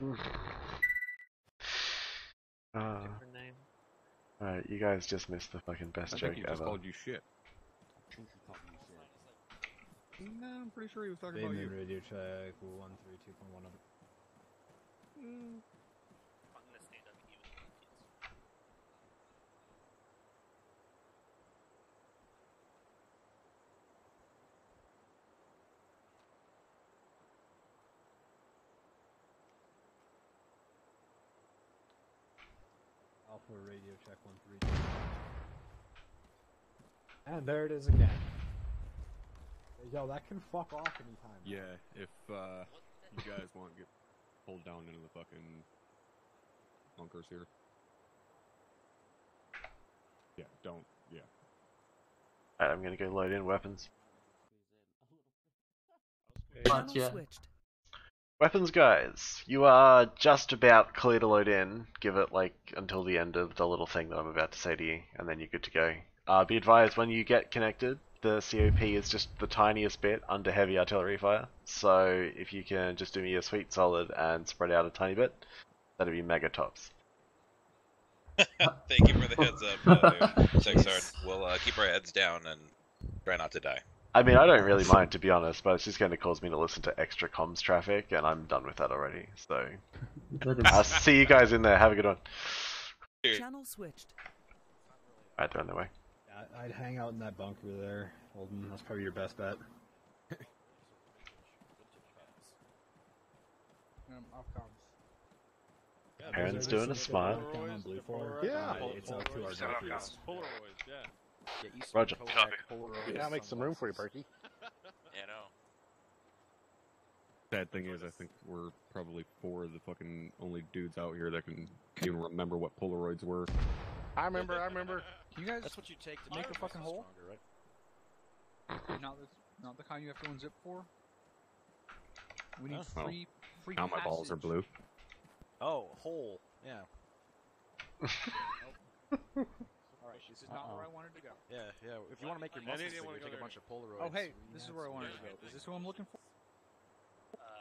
Different name. Alright, you guys just missed the fucking best joke ever. I just called you shit. No, I'm pretty sure he was talking about you. Radio check 132.1. I'm gonna stand up and even Alpha radio check 132. And there it is again. Yo, that can fuck off anytime. Yeah, if you guys want to get pulled down into the fucking bunkers here. Yeah, don't. Yeah. Alright, I'm gonna go load in weapons. Gotcha. Weapons, guys. You are just about clear to load in. Give it like until the end of the little thing that I'm about to say to you, and then you're good to go. Be advised when you get connected. The COP is just the tiniest bit under heavy artillery fire, so if you can just do me a sweet solid and spread out a tiny bit, that'd be mega tops. Thank you for the heads up, Sexard. We'll keep our heads down and try not to die. I mean, I don't really mind, to be honest, but it's just going to cause me to listen to extra comms traffic, and I'm done with that already, so... I'll see you guys in there, have a good one. Channel switched. Alright, they're on their way. I'd hang out in that bunker there, Holden. That's probably your best bet. Perrin's doing a smile. Yeah. It's up to our Polaroids, yeah. Roger. Yeah, I'll make some room for you, Perky. Yeah, no. Sad thing is, I think we're probably four of the fucking only dudes out here that can even remember what Polaroids were. I remember. You guys, that's what you take to make a fucking hole? Stronger, right? Not the kind you have to unzip for? We need free now passage. My balls are blue. Oh, hole. Yeah. Nope. Alright, this is not where I wanted to go. Yeah. If you want to make your muscles bigger, you take a bunch of Polaroids. Oh, hey, this is where I wanted to go. Is this who I'm looking for?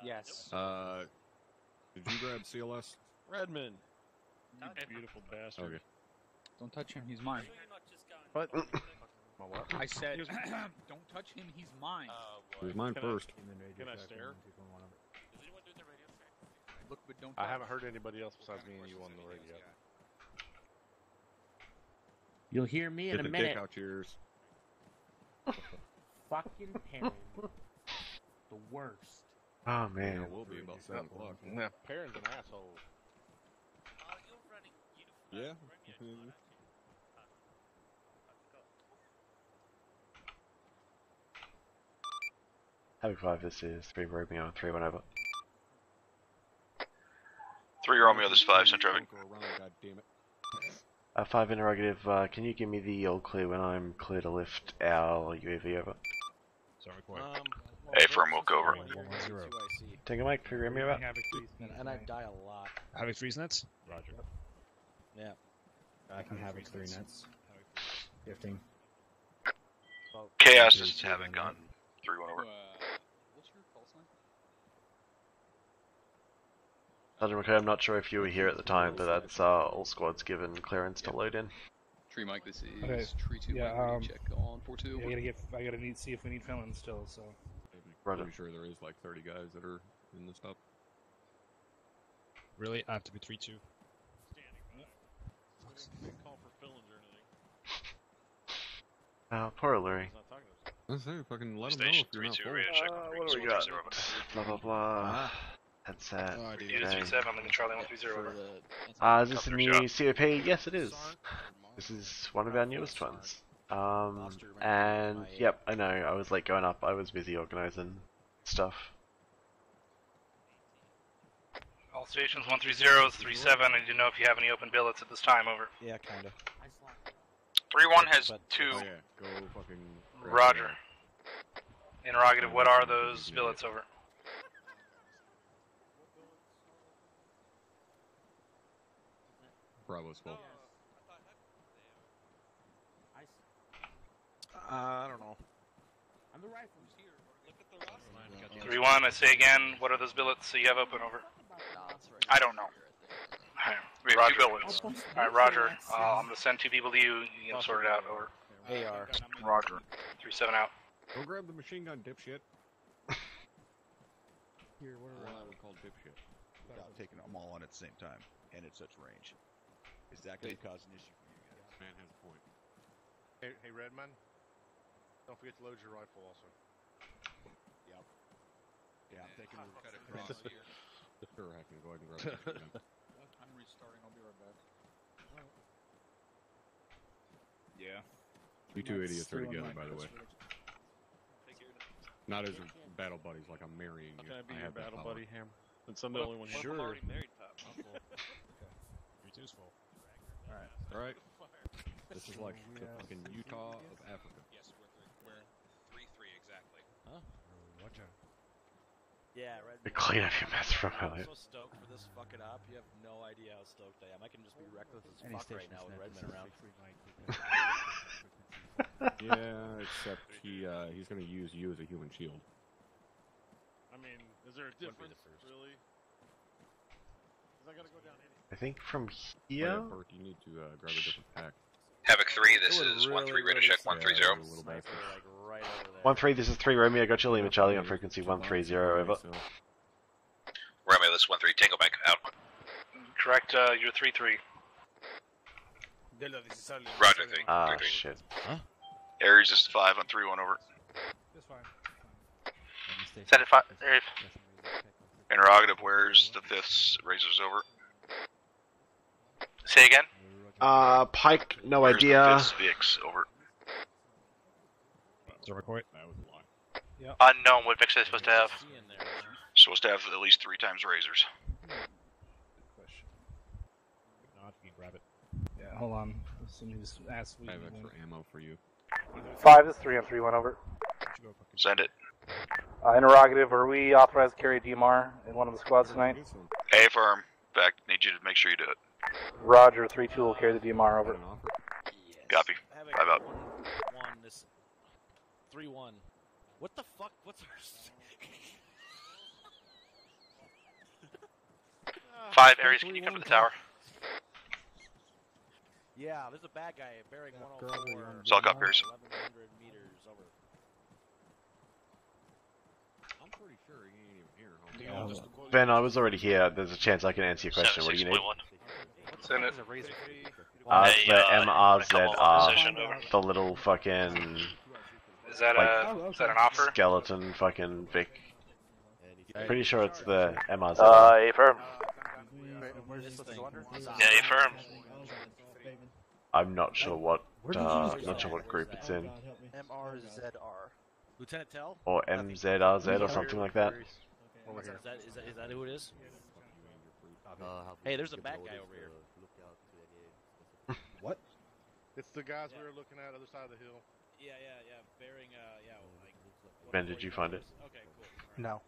Yes. Nope. Did you grab CLS? Redman. You beautiful bastard. Okay. Don't touch him, he's mine. What? I said, don't touch him, he's mine. He's mine first. Can I stare? Does anyone do their radio? Look, but don't touch. I haven't heard anybody else besides me and you on the radio. You'll hear me in a minute. Get the dick out yours. Fucking Perrin. The worst. Oh, man. Yeah, we'll be about 7 o'clock. Yeah. Perrin's an asshole. Yeah? Havoc 5, this is 3 Romeo and 3 1 over. 3 Romeo, this is 5, send traffic. 5 interrogative, can you give me the all clear when I'm clear to lift our UAV over? Sorry, firm walk over. 1-0. Take a mic, 3 Romeo over. And I die a lot. Havoc 3's nuts? Roger. Yeah. I can have 3 nuts. 15. Chaos is having gone. 3-1 over. What's your pulse line? Okay, I'm not sure if you were here at the time, but that's all squads given clearance to load in. Tree Mike, this is Tree 2. Yeah, check on 4-2. I gotta see if we need felons still, so. Right. I'm sure there is like 30 guys that are in this up. Really? I have to be 3-2. Poor O'Leary. Let's see, fucking let him know if you're not full. What do we got? Blah blah blah. Headset. Unit 37, I'm in Charlie 130 over. Is this a new COP? Yes, it is. This is one of our newest ones. And yep, I know, I was late going up, I was busy organising stuff. All stations 130, 37, I didn't know if you have any open billets at this time, over. Yeah, kinda. 3-1 has 2. Oh, yeah. Go fucking Roger. Interrogative, what are those billets, over? Bravo's fault. I don't know. I'm the rifles here. Look at the last line. 3-1, I say again, what are those billets you have open, over? I don't know. We have 2 buildings. Alright, roger. I'm going to send 2 people to you. You can sort it out. Over. AR. Roger. 3-7 out. Go grab the machine gun, dipshit. Here, what are I would call dipshit. Without taking them all on at the same time, and at such range. Is that going to cause an issue for you guys? This man has a point. Hey, hey Redman, don't forget to load your rifle also. Yep. Yeah, I'm taking a cut across here. Sure, I can go ahead and grab it. I'm restarting, I'll be right back. Yeah. You two idiots are together, by the way. Not as battle buddies, like I'm marrying you. Can I be your battle buddy, Hammer? Since I'm the only one here. Sure. I'm already married, Pop. I'm full. Me too's full. Alright. Alright. This is like the fucking Utah of Africa. Yes, we're 3-3 exactly. Huh? Watch out. Yeah, right. They clean up your mess from Elliot. I'm so stoked for this fucking op. You have no idea how stoked I am. I can just be reckless as fuck right now with Redman around. Yeah, except he's gonna use you as a human shield. I mean, is there a difference, really? Cause I gotta go down anyway. I think from here... Burke, you need to grab a different pack. Havoc 3, this is 1-3, really radar check 130. 1-3, this is 3, Romeo, I got your Lima Charlie on frequency 130, over. Romeo, this is 1-3, Tango back, out. Correct, you're 3-3. Roger, 3. Ah, shit. Huh? Aries is 5 on 3-1, over. That's fine. Send it 5, Aries. Interrogative, where's the 5th? Razor's over. Say again? Pike, no where's idea. The 5th, Vix, over. Record? That was a lie. Yep. Unknown what Vix is supposed to have. Supposed to have at least 3 times razors. Good question. Not eat rabbit. Yeah, hold on. Just ask I have extra ammo for you. 5 is 3 on 3-1 over. Send it. Interrogative, are we authorized to carry DMR in one of the squads tonight? A firm. Back, need you to make sure you do it. Roger, 3-2 will carry the DMR over. Yes. Copy. 5 out. 3-1. What the fuck? What's our... 5, Aries, can you come to the tower? Yeah, there's a bad guy bearing 104. It's all got Pierce. 1,100 meters over. I'm pretty sure he ain't even here. Homie. Yeah, Ben, I was already here. There's a chance I can answer your question. What do you need? Send it. It's the MRZR. The little fucking... Is that, like, is that an offer? Skeleton fucking Vic. Pretty sure it's the MRZR. A firm. Yeah, a firm. I'm not sure what group it's in. MRZR. Lieutenant Tell? Or MZRZ or something like that. Okay. Is that who it is? Hey, there's a bad guy over here. What? It's the guys we were looking at other side of the hill. Yeah, bearing, like... Ben, did you find it? Okay, cool. Right. No.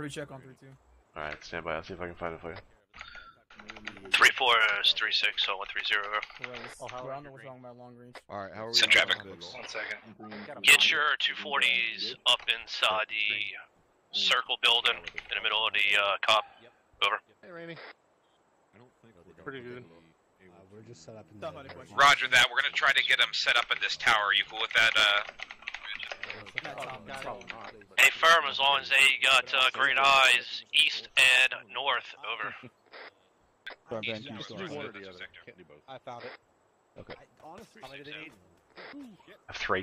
Road check on 3-2. Alright, stand by, I'll see if I can find it for you. 3-4 is 3-6, so 1-3-0. Oh, how are we talking about long range? Alright, how are we... Send traffic. 1 second. Get your 240s up inside the circle building in the middle of the COP. Over. Hey, Raimi. Pretty good. We're just set up in the Roger that. We're gonna try to get them set up in this tower. You cool with that? Hey, firm. As long as they got green eyes, east and north. Over. Sorry, Ben, you just don't have the other. Can't do both. I found it. Okay. Honestly, how many do they need? I have 3.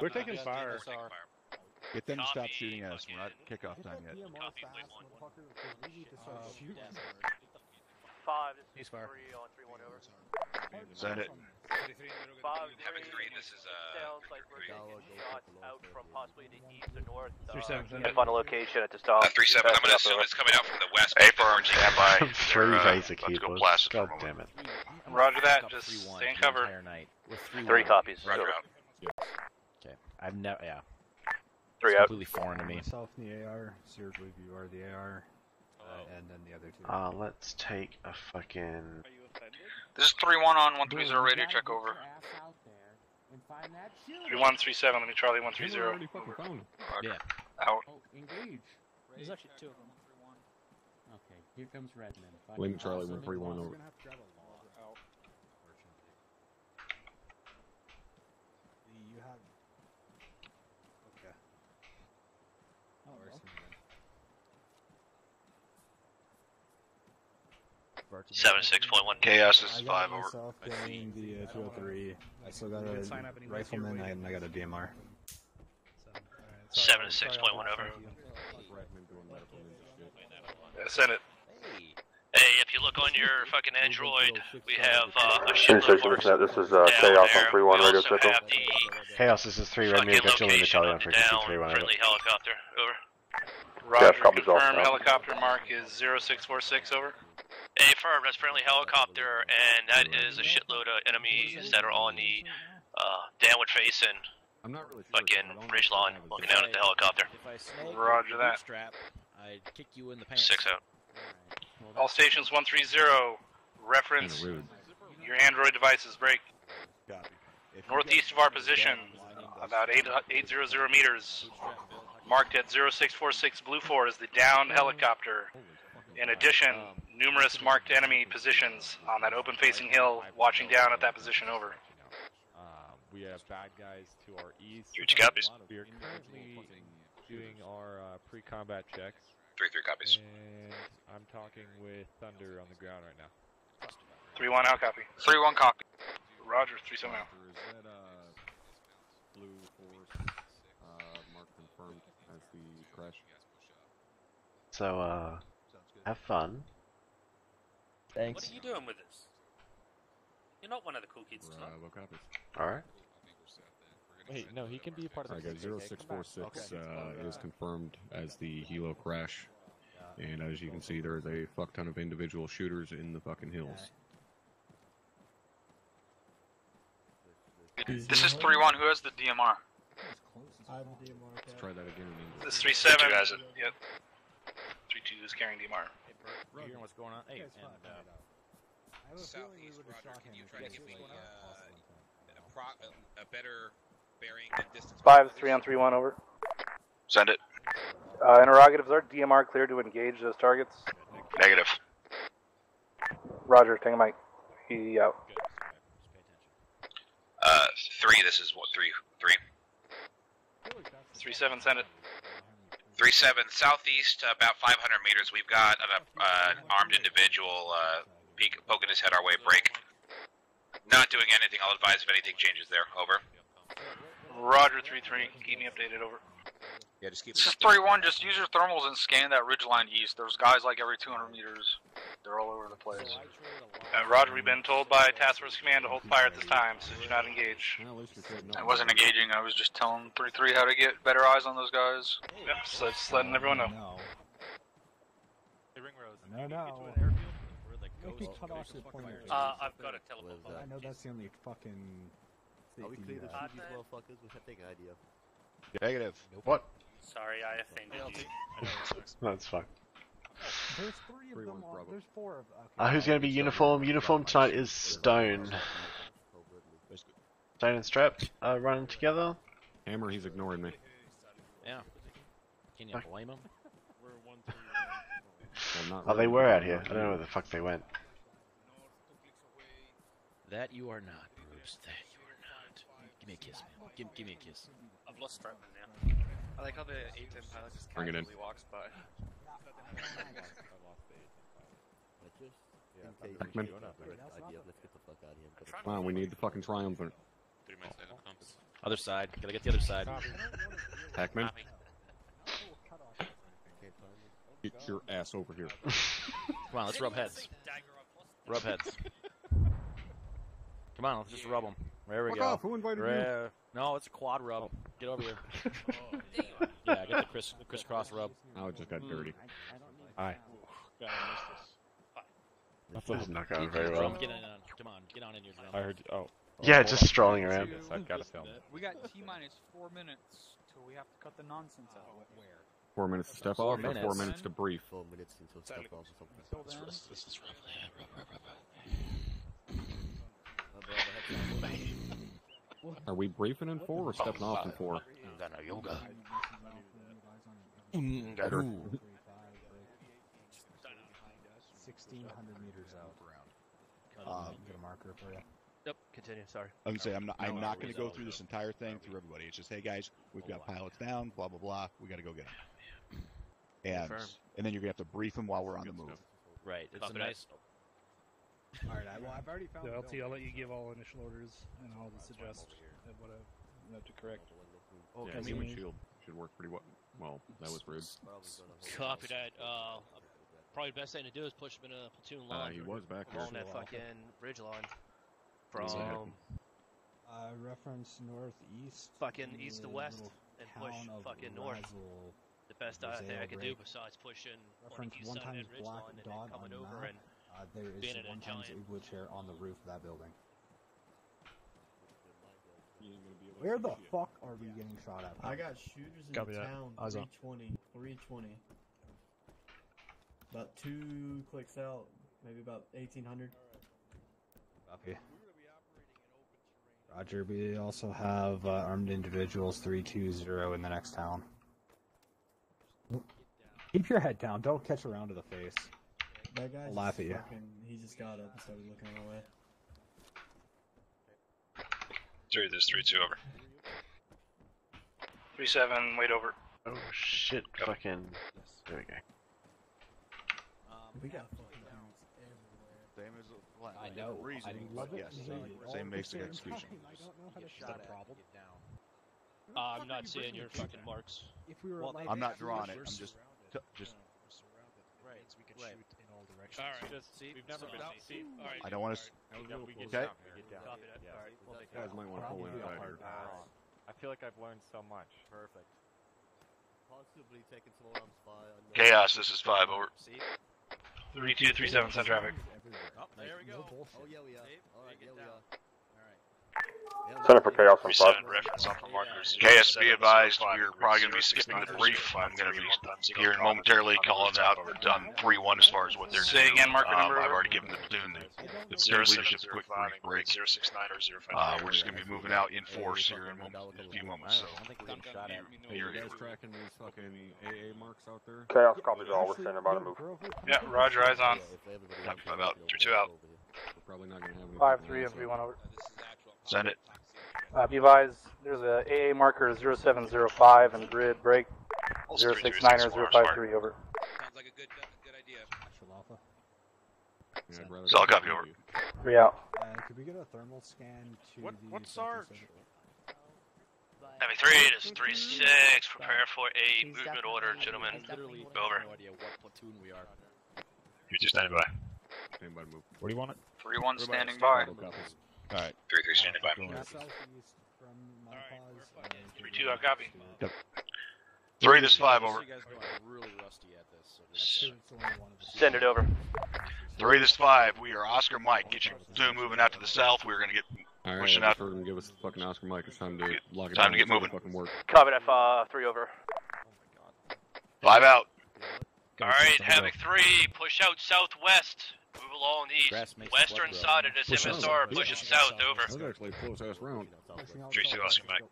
We're taking fire. Get them to stop shooting at us. We're not kickoff time yet. 5, this is 3 on 3-1 over. Send it. 5-3, this is sounds like we're getting shots out from possibly the east or north. 3-7, if on a location at the stop. 3-7, I'm gonna assume it's coming out from the west. A-Firm, standby. 3 basic keyboards. God damn it. Roger that, just stay in cover. 3 copies. Roger out. Okay, I've never, yeah. 3 out. Completely foreign to me. Myself in the AR, Sears, believe you are the AR. And then the other 2. Let's take a fucking... Are you offended? This is 3-1 on 130 radio check over. 3137, let me Charlie 130. Yeah. Out. Oh, engage. There's actually 2 of them. Okay. Here comes Redman. Link Charlie 131 over. You have. Okay. Oh, well. Virtual 76.1 Chaos, this is 5 over. I seen the 203. I still got a rifleman and I got a DMR. 76.1 over. Yeah, send it. Hey, if you look on your fucking Android, we have a shitload of works. This is Chaos on 3-1 radio circle. Chaos, this is 3 Red Mega Chilling Battalion on frequency 3-1. Friendly helicopter, over. Roger, confirm helicopter mark is 0646, over. Affirm, that's friendly helicopter, and that is a shitload of enemies that are on the downward facing fucking bridge line looking down at the helicopter. Roger that. I'd kick you in the pants. 6 out. All stations 130, reference your Android devices, break. Northeast of our position, about 800 meters, marked at 0646 Blue 4 is the downed helicopter. In addition, numerous marked enemy positions on that open-facing hill, watching down at that position, over. We have bad guys to our east. Huge copies. We are currently doing our pre-combat checks. 3-3 copies. And I'm talking with Thunder on the ground right now. 3-1 out, copy. 3-1 copy. Roger, 3-7 out. Is that Blue Force mark confirmed as the crash? So, have fun. Thanks. What are you doing with this? You're not one of the cool kids tonight. Alright. Wait, no, he can be a part of the... Alright, 0646 is confirmed as the Hilo crash. And as you can see, there's a fuck ton of individual shooters in the fucking hills. This is 3-1, who has the DMR? I have the DMR. Let's try that again in English. This is 3-7. Who has it? Yep. 3-2 is carrying DMR. Hey, Burke, you hearing what's going on? Hey, I have a feeling we would have shot him. Can you try to give me a better bearing and distance? 5-3 on 3-1, over. Send it. Interrogatives, are DMR clear to engage those targets? Negative. Roger, take a mic. He out. 3, this is what, 3-3. 3-7, send it. 3-7, southeast, about 500 meters. We've got an armed individual poking his head our way, break. Not doing anything, I'll advise if anything changes there, over. Roger, 3-3, keep me updated, over. Yeah, just keep. This is 3-1, just use your thermals and scan that ridgeline east. There's guys like every 200 meters, they're all over the place. Roger, we've been told by Task Force Command to hold fire at this time, so do not engage. I wasn't engaging, I was just telling 3-3 how to get better eyes on those guys. Yep, so just letting everyone know. Hey, Ringrose, no. I've got a telephone. I know that's the only fucking. Are we clear the two these motherfuckers with that big idea? Negative. What? Sorry, I offended you. That's fine. There's 3 of them. There's 4 of. Who's gonna be uniform? Uniform tonight is Stone. Stone and Strap running together. Hammer, he's ignoring me. Yeah. Can you blame him? Oh, they were out here. I don't know where the fuck they went. That you are not, Bruce. That you are not. Give me a kiss, man. Give me a kiss. I've lost Strap now. I like how the 810 pilot just casually walks by. Hackman. Come on, we need the fucking triumvirate. Other side. Gotta get the other side. Hackman. Get your ass over here. Come on, let's rub heads. Rub heads. Come on, let's just rub them. There we go. Off. Who invited you? No, it's a quad rub. Oh. Get over here. Yeah, get the crisscross rub. Oh, it just got dirty. Alright. This is not going very well. Come on, get on in your drum. I heard you. Oh. Yeah, just strolling around. Yes, I've got to film. We got T-minus 4 minutes till we have to cut the nonsense out. Where? 4 minutes to step off, or 4 minutes to brief. 4 minutes until step off or something. This is rough. Are we briefing in 4 or stepping off in 4? Yoga. 1,600 meters out. Get a marker for you. Yep, continue, sorry. I was going to say, I'm not going to go through this entire thing through everybody. It's just, hey, guys, we've got pilots down, blah, blah, blah. We got to go get them. And then you're going to have to brief them while we're on the move. Right. It's a nice... All right, I've already found... So, LT, I'll let you give all initial orders, and I'll just adjust what I have to correct. Okay. Yeah, I mean, windshield should work pretty well. Well, that was rude. Copy that. Probably the best thing to do is push him in a platoon line. He was back along that fucking bridge line. From reference northeast, fucking east to west, and push fucking north. The best thing I can do besides pushing one times black dog on the map. There is one times Igla chair on the roof of that building. Where the fuck are we getting shot at? I got shooters in town. 320. About 2 clicks out, maybe about 1,800. Okay. Roger, we also have armed individuals 320 in the next town. Keep your head down, don't catch around to the face. That guy laugh at you. He just got up and started looking our way. Through this 3-2 over. 3-7, wait over. Oh shit, fucking. There we go. We got fucking rounds everywhere. Damage like, I know. Reason. I love it. Yes. Same basic execution. I don't know how to shot at. Problem. I'm not seeing your fucking marks. If we were well, I'm not drawing it. I'm just. Right. We can shoot in all directions. All right. Just see. We've never been seen. All right. I don't want to. Okay. Copy that. All right. Well, you guys might want to pull in hard. I feel like I've learned so much. Perfect. Possibly taking some alarm spy. Chaos. This is 5 over. See. 3237 send traffic. Oh, there we go. Oh, yeah, we are. Alright, yeah, we are. Alright. Center for Chaos from 5. Reference on the markers. KS, be advised, we're probably going to be skipping the brief. I'm going to be here momentarily calling out on 3-1 as far as what they're doing. Say again, marker number? I've already given the platoon the leadership quick break. 069 or 050. We're just going to be moving out in force here in a few moments, so. You're guys tracking these fucking AA marks out there? Chaos copies all. We're standing by to move. Yeah, roger, eyes on. Copy 5 out. 3-2 out. 5-3 MV1 over. Send it. Be advised, there's a AA marker 0705 and grid break 069 or 053 over. Sounds like a good idea. Yeah, so I'll copy over. 3 out. Could we get a thermal scan to what Sarge? Heavy 3, it is 3-6, prepare for 8, movement order, gentlemen. Over. No idea what platoon we are. You're just standing by. Standing by move. What do you want it? 3-1 standing by. Alright. 3-3 standing by. 3-2, I'll copy. Yep. 3, this 5, over. You guys are really rusty at this, so send it over. 3, this 5, we are Oscar Mike. Get your platoon moving out to the south. We're gonna get pushing out. We're gonna give us the fucking Oscar Mike. It's time to lock it down. Time to get moving. Copy that, 3 over. Oh my god. 5 out. Alright, Havoc 3, push out southwest. Move along east. Western side of this MSR, pushing south, over. That was actually a close-ass round. 3-2, Oscar Mike.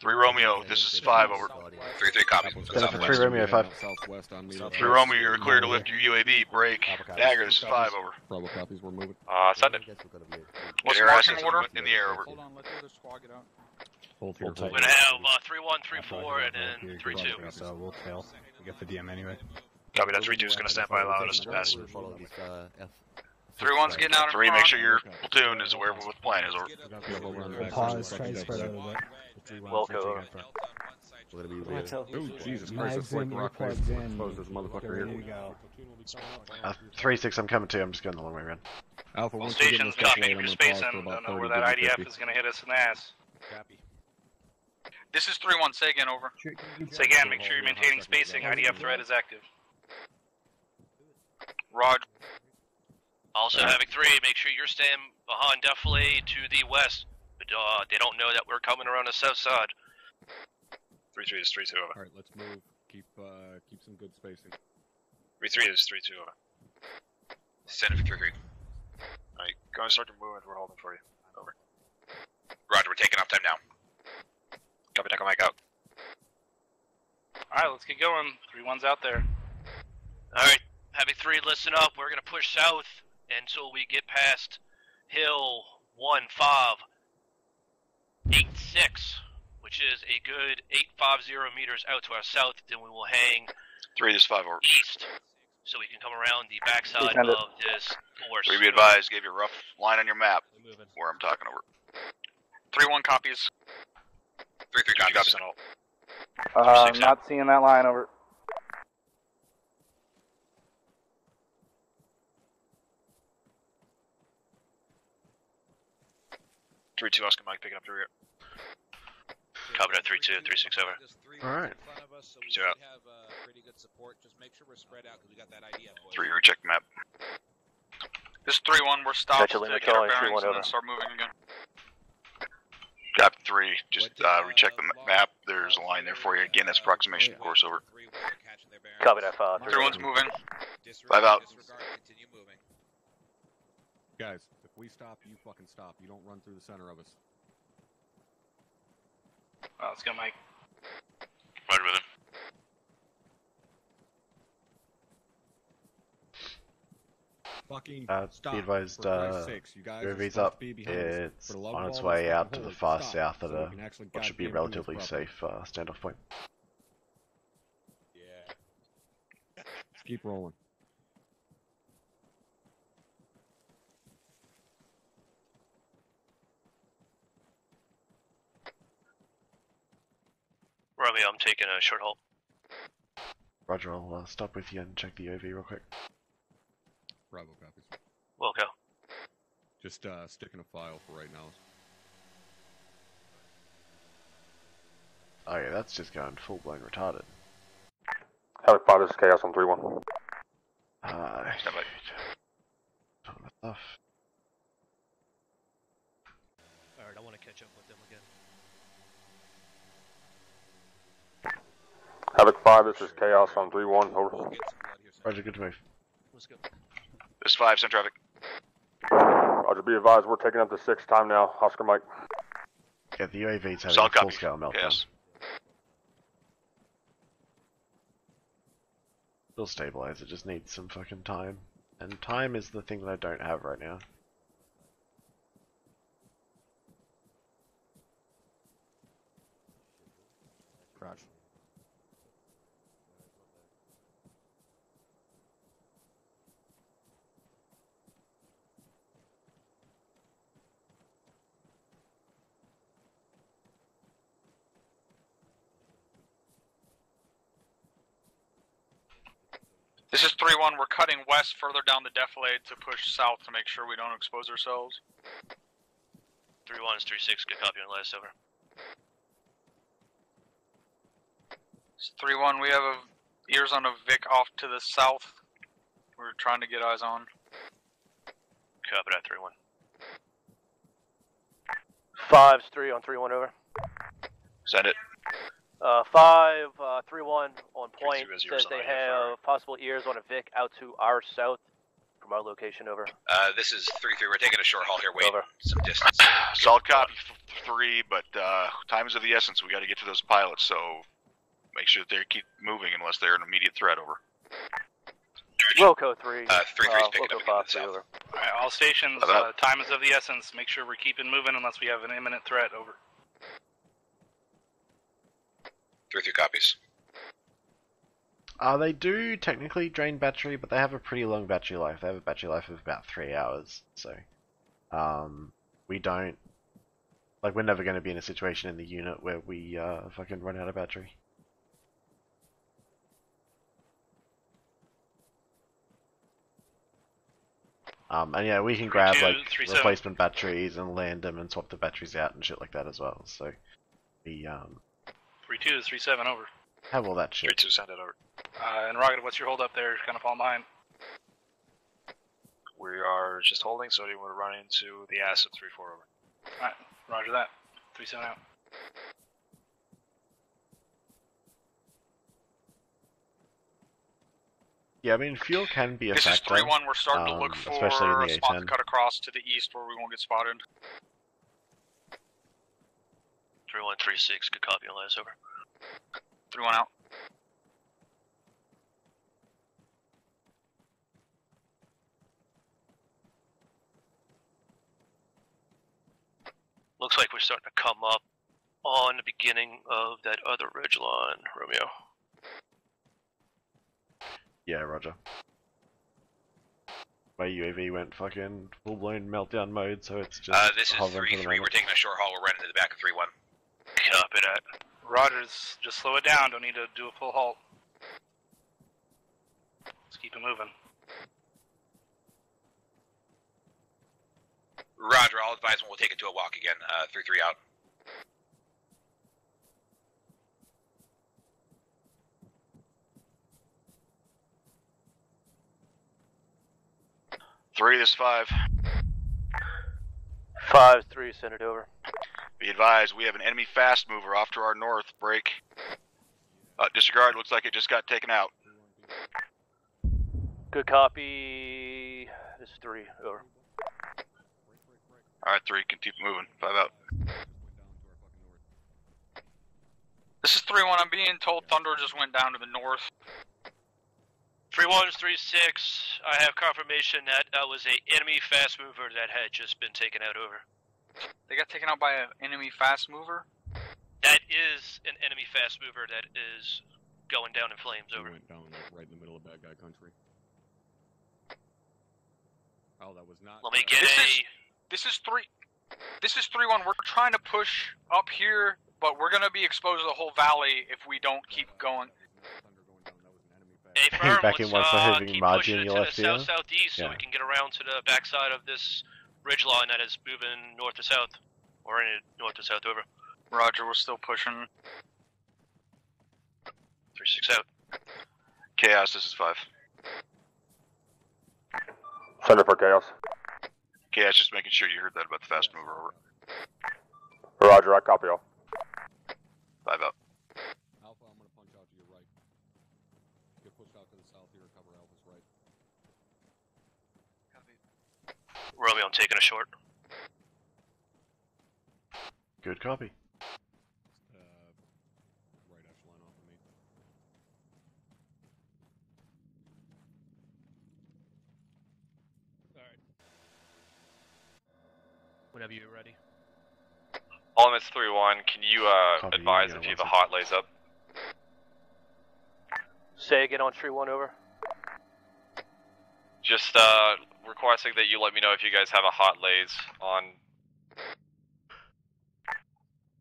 3 Romeo, this is 5, over. 3-3, copy. 3 Romeo, 5. 3 Romeo, you're clear to lift your UAV, break. Dagger, this is 5, over. Bravo copies, we're moving. Send it. What's your marching order? In the air, over. Hold on, let the other squad get out. We're going to have 3-1, 3-4, and then 3-2. So we'll tail. We get the DM anyway. Copy that. 3-2 is going to stand by, allowing us to pass. 3-1's getting out of 3, make sure your platoon is aware of what the plan is. We'll pause, try to spread out a little bit. Welcome. Oh, Jesus Christ, it's like rock face. Expose this motherfucker here. 3-6, I'm coming to you. I'm just going the long way around. Alpha 1 station's copy. Keep your space in. Don't know where that IDF is going to hit us in the ass. Copy. This is 3-1, say again, over. Say again, make sure you're maintaining spacing. IDF threat is active. Roger. Also, Havoc 3, make sure you're staying behind definitely to the west. But they don't know that we're coming around the south side. 3-3 is 3-2, over. Alright, let's move. Keep some good spacing. 3-3 is 3-2, over. Send it for 3-3. Alright, go and start the movement. We're holding for you. Over. Roger, we're taking off time now. Copy, Deco Mike out. Alright, let's get going. 3-1's out there. Alright, Heavy 3, listen up. We're going to push south until we get past Hill 1586, which is a good 850 meters out to our south. Then we will hang 3 this 5 orc east, so we can come around the backside of this force. 3, be advised, give you a rough line on your map where I'm talking over. 3-1 copies. 3-3 copies in all. Not seeing that line over. Three 2 Oscar Mike picking up the rear. Copy that 3-2, 3-6 over. Alright. 3-2 out. 3 recheck map. This 3-1, we're stopped. Get our bearings and then start moving again. Copy 3, just recheck the map. There's a line there for you. Again, that's approximation, of course, over. Copy that, 3-1's moving. 5 out. Guys, if we stop, you fucking stop. You don't run through the center of us. Well, let's go, Mike. Right with him. Fucking stop. Be advised, UAV's up. It's on its way out to the far south at what should be a relatively safe standoff point. Yeah. Keep rolling. Romeo, I'm taking a short hold. Roger, I'll stop with you and check the UAV real quick. Bravo copies. We'll go. Just sticking a file for right now. Oh yeah, that's just going full-blown retarded. Havoc Pod, this is Chaos on 3-1. Alright, I want to catch up with them again. Havoc 5, this is Chaos on 3-1, over. Roger, good to move. Let's go. This 5, send traffic. Roger, be advised, we're taking up the 6th time now, Oscar Mike. Yeah, the UAV's having a full-scale meltdown. Yes. It'll stabilize, it just needs some fucking time. And time is the thing that I don't have right now. Crash. This is 3-1, we're cutting west further down the defilade to push south to make sure we don't expose ourselves. 3-1 is 3-6, good copy on last, over. It's 3-1, we have ears on a Vic off to the south. We're trying to get eyes on. Copy that, 3-1. 5's 3 on 3-1, over. Send it. 5, 3-1 on point says they have possible ears on a Vic out to our south from our location, over. This is 3-3, we're taking a short haul here, wait over. Some distance. Solid copy, 3, but time is of the essence, we gotta get to those pilots, so make sure that they keep moving unless they're an immediate threat, over. Loco 3, 3-3's picking up again to the south. Over. All right, all stations, time is of the essence, make sure we're keeping moving unless we have an imminent threat, over. 3-3 copies. They do technically drain battery, but they have a pretty long battery life. They have a battery life of about 3 hours, so... we don't... Like, we're never going to be in a situation in the unit where we, fucking run out of battery. And yeah, we can grab, like, replacement batteries and land them and swap the batteries out and shit like that as well, so... The, 3-2 to 3-7 over. Have all that shit. 3-2, send it over. And Rocket, what's your hold up there? Kind of fall behind. We are just holding, so you would run into the ass of 3-4 over. Alright, roger that. 3-7 out. Yeah, I mean, fuel can be a factor. This is 3-1, we're starting to look for a spot to cut across to the east where we won't get spotted. 3-1, 3-6, good copy on last, over. 3-1 out. looks like we're starting to come up on the beginning of that other ridge line, Romeo. Yeah, roger. My UAV went fucking full-blown meltdown mode, so it's just... this is 3-3, we're taking a short haul, we're right into the back of 3-1. Copy that. Rogers, just slow it down, don't need to do a full halt. Let's keep it moving. Roger, I'll advise when we'll take it to a walk again, 3-3 out. Three, there's five. 5-3, send it over. Be advised, we have an enemy fast mover off to our north, break. Disregard, looks like it just got taken out. Good copy, this is 3, over. Alright, 3, can keep moving, 5 out. This is 3-1, I'm being told Thunder just went down to the north. 3-1 is 3-6. I have confirmation that that was a enemy fast mover that had just been taken out over. They got taken out by an enemy fast mover? That is an enemy fast mover that is going down in flames over. They went down like right in the middle of bad guy country. Oh, that was not. Let me get This is 3-1. We're trying to push up here, but we're gonna be exposed to the whole valley if we don't keep going. A firm, back in keep pushing it to the south-southeast so we can get around to the backside of this ridge line that is moving north to south, or in north to south, over. Roger, we're still pushing. 3-6 out. Chaos, this is 5. Thunder for Chaos. Chaos, just making sure you heard that about the fast mover, over. Roger, I copy all. 5 out. Romeo, I'm taking a short. Good copy. Right echelon off of me. Alright. Whenever you're ready. Elements 3-1, can you advise if you have a hot lays up? Say again on 3-1, over. Just requesting that you let me know if you guys have a hot lays on.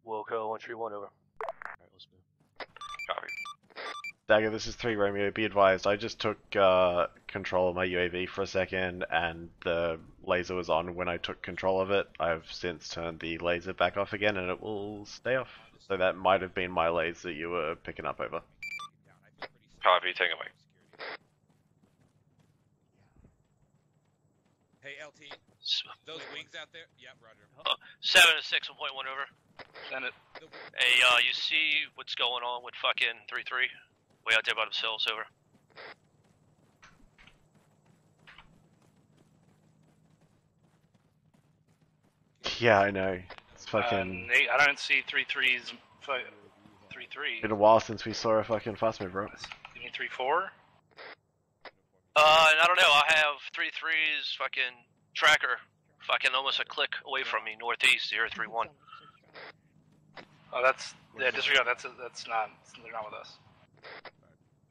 Wilco, 131, over. Alright, let's move. Copy. Dagger, this is 3 Romeo. Be advised, I just took control of my UAV for a second, and the laser was on when I took control of it. I've since turned the laser back off again, and it will stay off. So that might have been my laser that you were picking up, over. Copy, take it away. Hey LT, those wings out there? Yep, roger. 7-6, 1.1, over. Send it. Hey, you see what's going on with fucking 3-3? Way out there by themselves, over. Yeah, I know. It's fucking... Nate, I don't see 3-3's... 3-3. Been a while since we saw a fucking fast move, bro. You mean 3-4? I don't know, I have 3-3's fucking tracker, fucking almost a click away from me, northeast, 0-3-1. Oh, that's, yeah, disregard, that's not, they're not with us.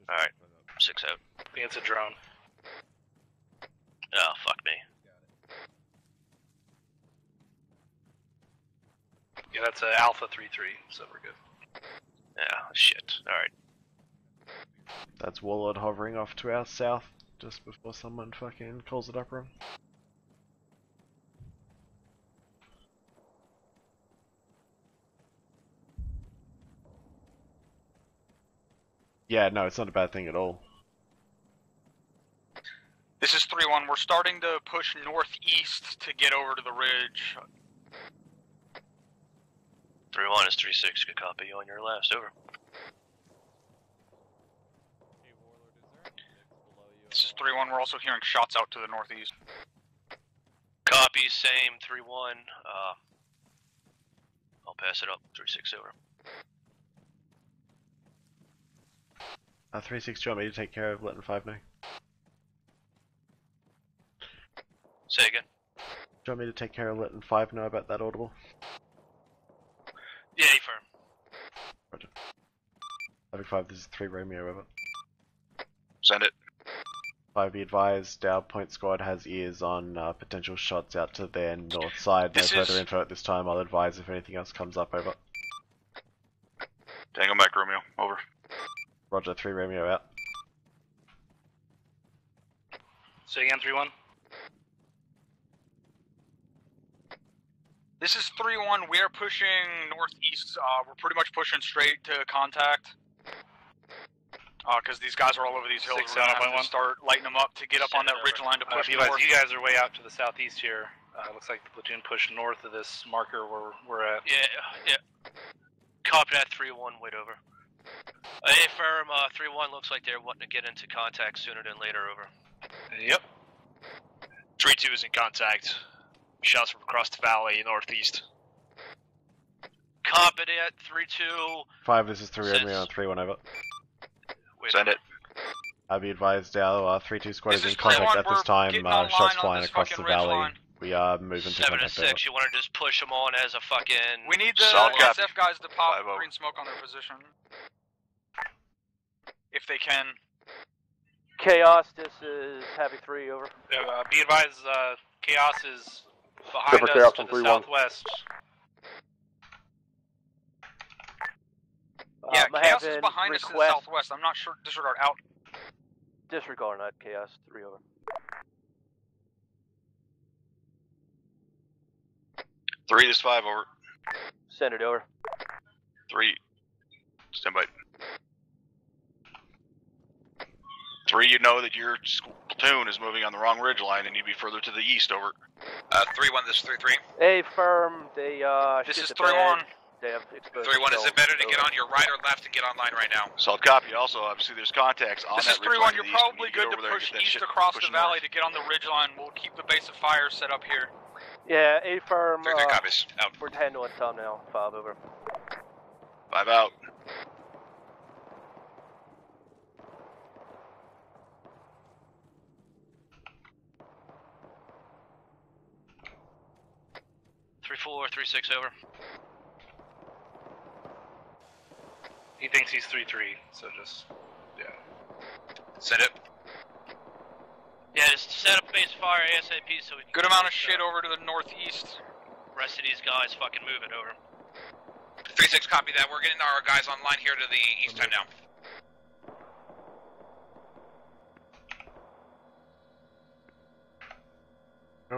Alright, 6 out. I think it's a drone. Oh, fuck me. Yeah, that's an Alpha 3-3, so we're good. Yeah, shit, alright. That's Warlord hovering off to our south. Just before someone fucking calls it up wrong. Yeah, no, it's not a bad thing at all. This is 3-1. We're starting to push northeast to get over to the ridge. 3-1 is 3-6. Good copy on your last, over. This is 3-1, we're also hearing shots out to the northeast. Copy, same, 3-1. I'll pass it up, 3-6, over. 3-6, do you want me to take care of letting 5 know? Say again? Do you want me to take care of letting 5 know about that audible? BDA firm. Roger. Havoc 5, this is 3 Romeo, over. Send it. 5, be advised, our point squad has ears on potential shots out to their north side. No further info at this time, I'll advise if anything else comes up, over. Tango Mike Romeo, over. Roger, 3 Romeo out. Say again, 3-1. This is 3-1, we are pushing northeast, we're pretty much pushing straight to contact. Because these guys are all over these hills, we're going to have to start lighting them up to get up on that ridge line to push north. You guys are way out to the southeast here. Looks like the platoon pushed north of this marker where we're at. Yeah, yeah. Copy that, 3-1, wait, over. Hey, firm, 3-1, looks like they're wanting to get into contact sooner than later, over. Yep. 3-2 is in contact. Shots from across the valley, northeast. Copy it, 3-2. 5, this is 3 Romeo on 3-1, over. Send it. I'll be advised, our 3-2 squad is in contact at this time. Shots flying across the valley. Line. We are moving to contact. 7-6, you want to just push them on as a fucking... We need the SF guys to pop green smoke on their position. If they can. Chaos, this is Havoc 3, over. Be advised, Chaos is behind us to the southwest. Yeah, Chaos is behind us to the southwest. I'm not sure. Disregard, out. Disregard, not Chaos. 3, over. Three, this 5, over. Send it, over. 3. Stand by. 3, you know that your platoon is moving on the wrong ridge line and you'd be further to the east, over. 3-1, this is 3-3. Hey, firm, they, this is 3-1. 3-1, is it better to get on your right or left and get online right now? Solid copy. Also, obviously there's contacts on that ridge line. This is 3-1, you're probably good to push east across the valley to get on the ridge line. We'll keep the base of fire set up here. Yeah, A firm, we're handling Tom now. 5, over. 5 out. Three, 4, 3, 6, over. He thinks he's 3-3, so just, yeah. Set it. Yeah, just set up base fire ASAP so we can... Good amount of shit over to the northeast. Rest of these guys fucking move it, over. 3-6, copy that. We're getting our guys online here to the east time now.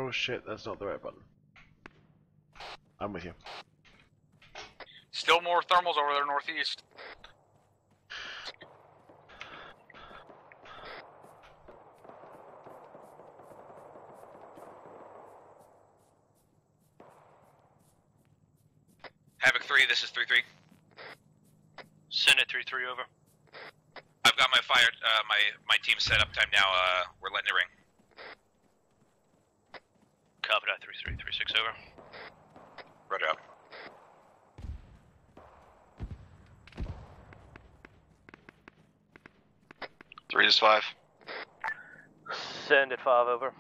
Oh shit, that's not the right button. I'm with you. Still more thermals over there northeast. Havoc 3, this is 3-3. Send it 3-3, over. I've got my fire, my team set up time now. We're letting it ring. Copy that, 3-3, 3-6, over. Roger out. Three is 5. Send it 5, over.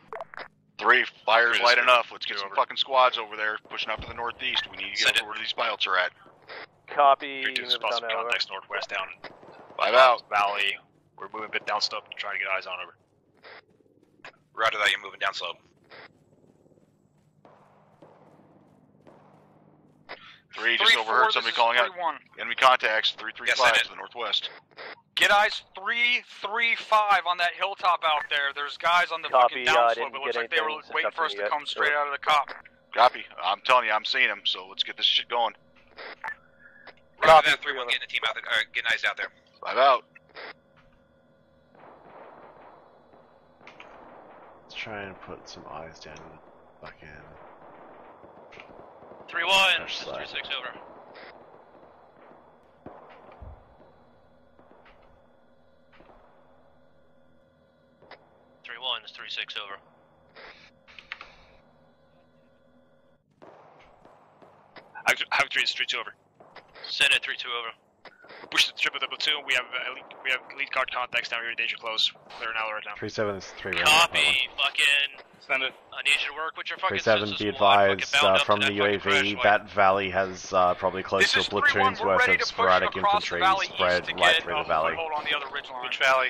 3, fire's light enough. Let's get some fucking squads over there pushing up to the northeast. We need to get over where these pilots are at. Copy. 3-2, spot some contacts northwest down. 5 out. Valley. We're moving a bit down slope to try to get eyes on over. Roger that, you're moving down slope. 3, just overheard somebody calling out. Enemy contacts, 335 to the northwest. Get eyes 335 on that hilltop out there. There's guys on the fucking downslope. It looks like they were waiting for us to come straight out of the COP. Copy. I'm telling you, I'm seeing them, so let's get this shit going. Roger that, 3-1, getting the team out there, getting eyes out there. 5 out. Let's try and put some eyes down in the fucking... 3-1, 3-6, over. One, it's 3-6, over. Havoc 3 is 3-2, over. Send it 3-2, over. Push the trip of the platoon. We have lead guard contacts down here. Danger close. Clear an hour right now. 3-7 is 3. Copy. Fucking Send it. I need you to work with your fucking 37, be advised, from the UAV, that valley has probably close to a platoon's worth of sporadic infantry spread right through the valley. Which valley?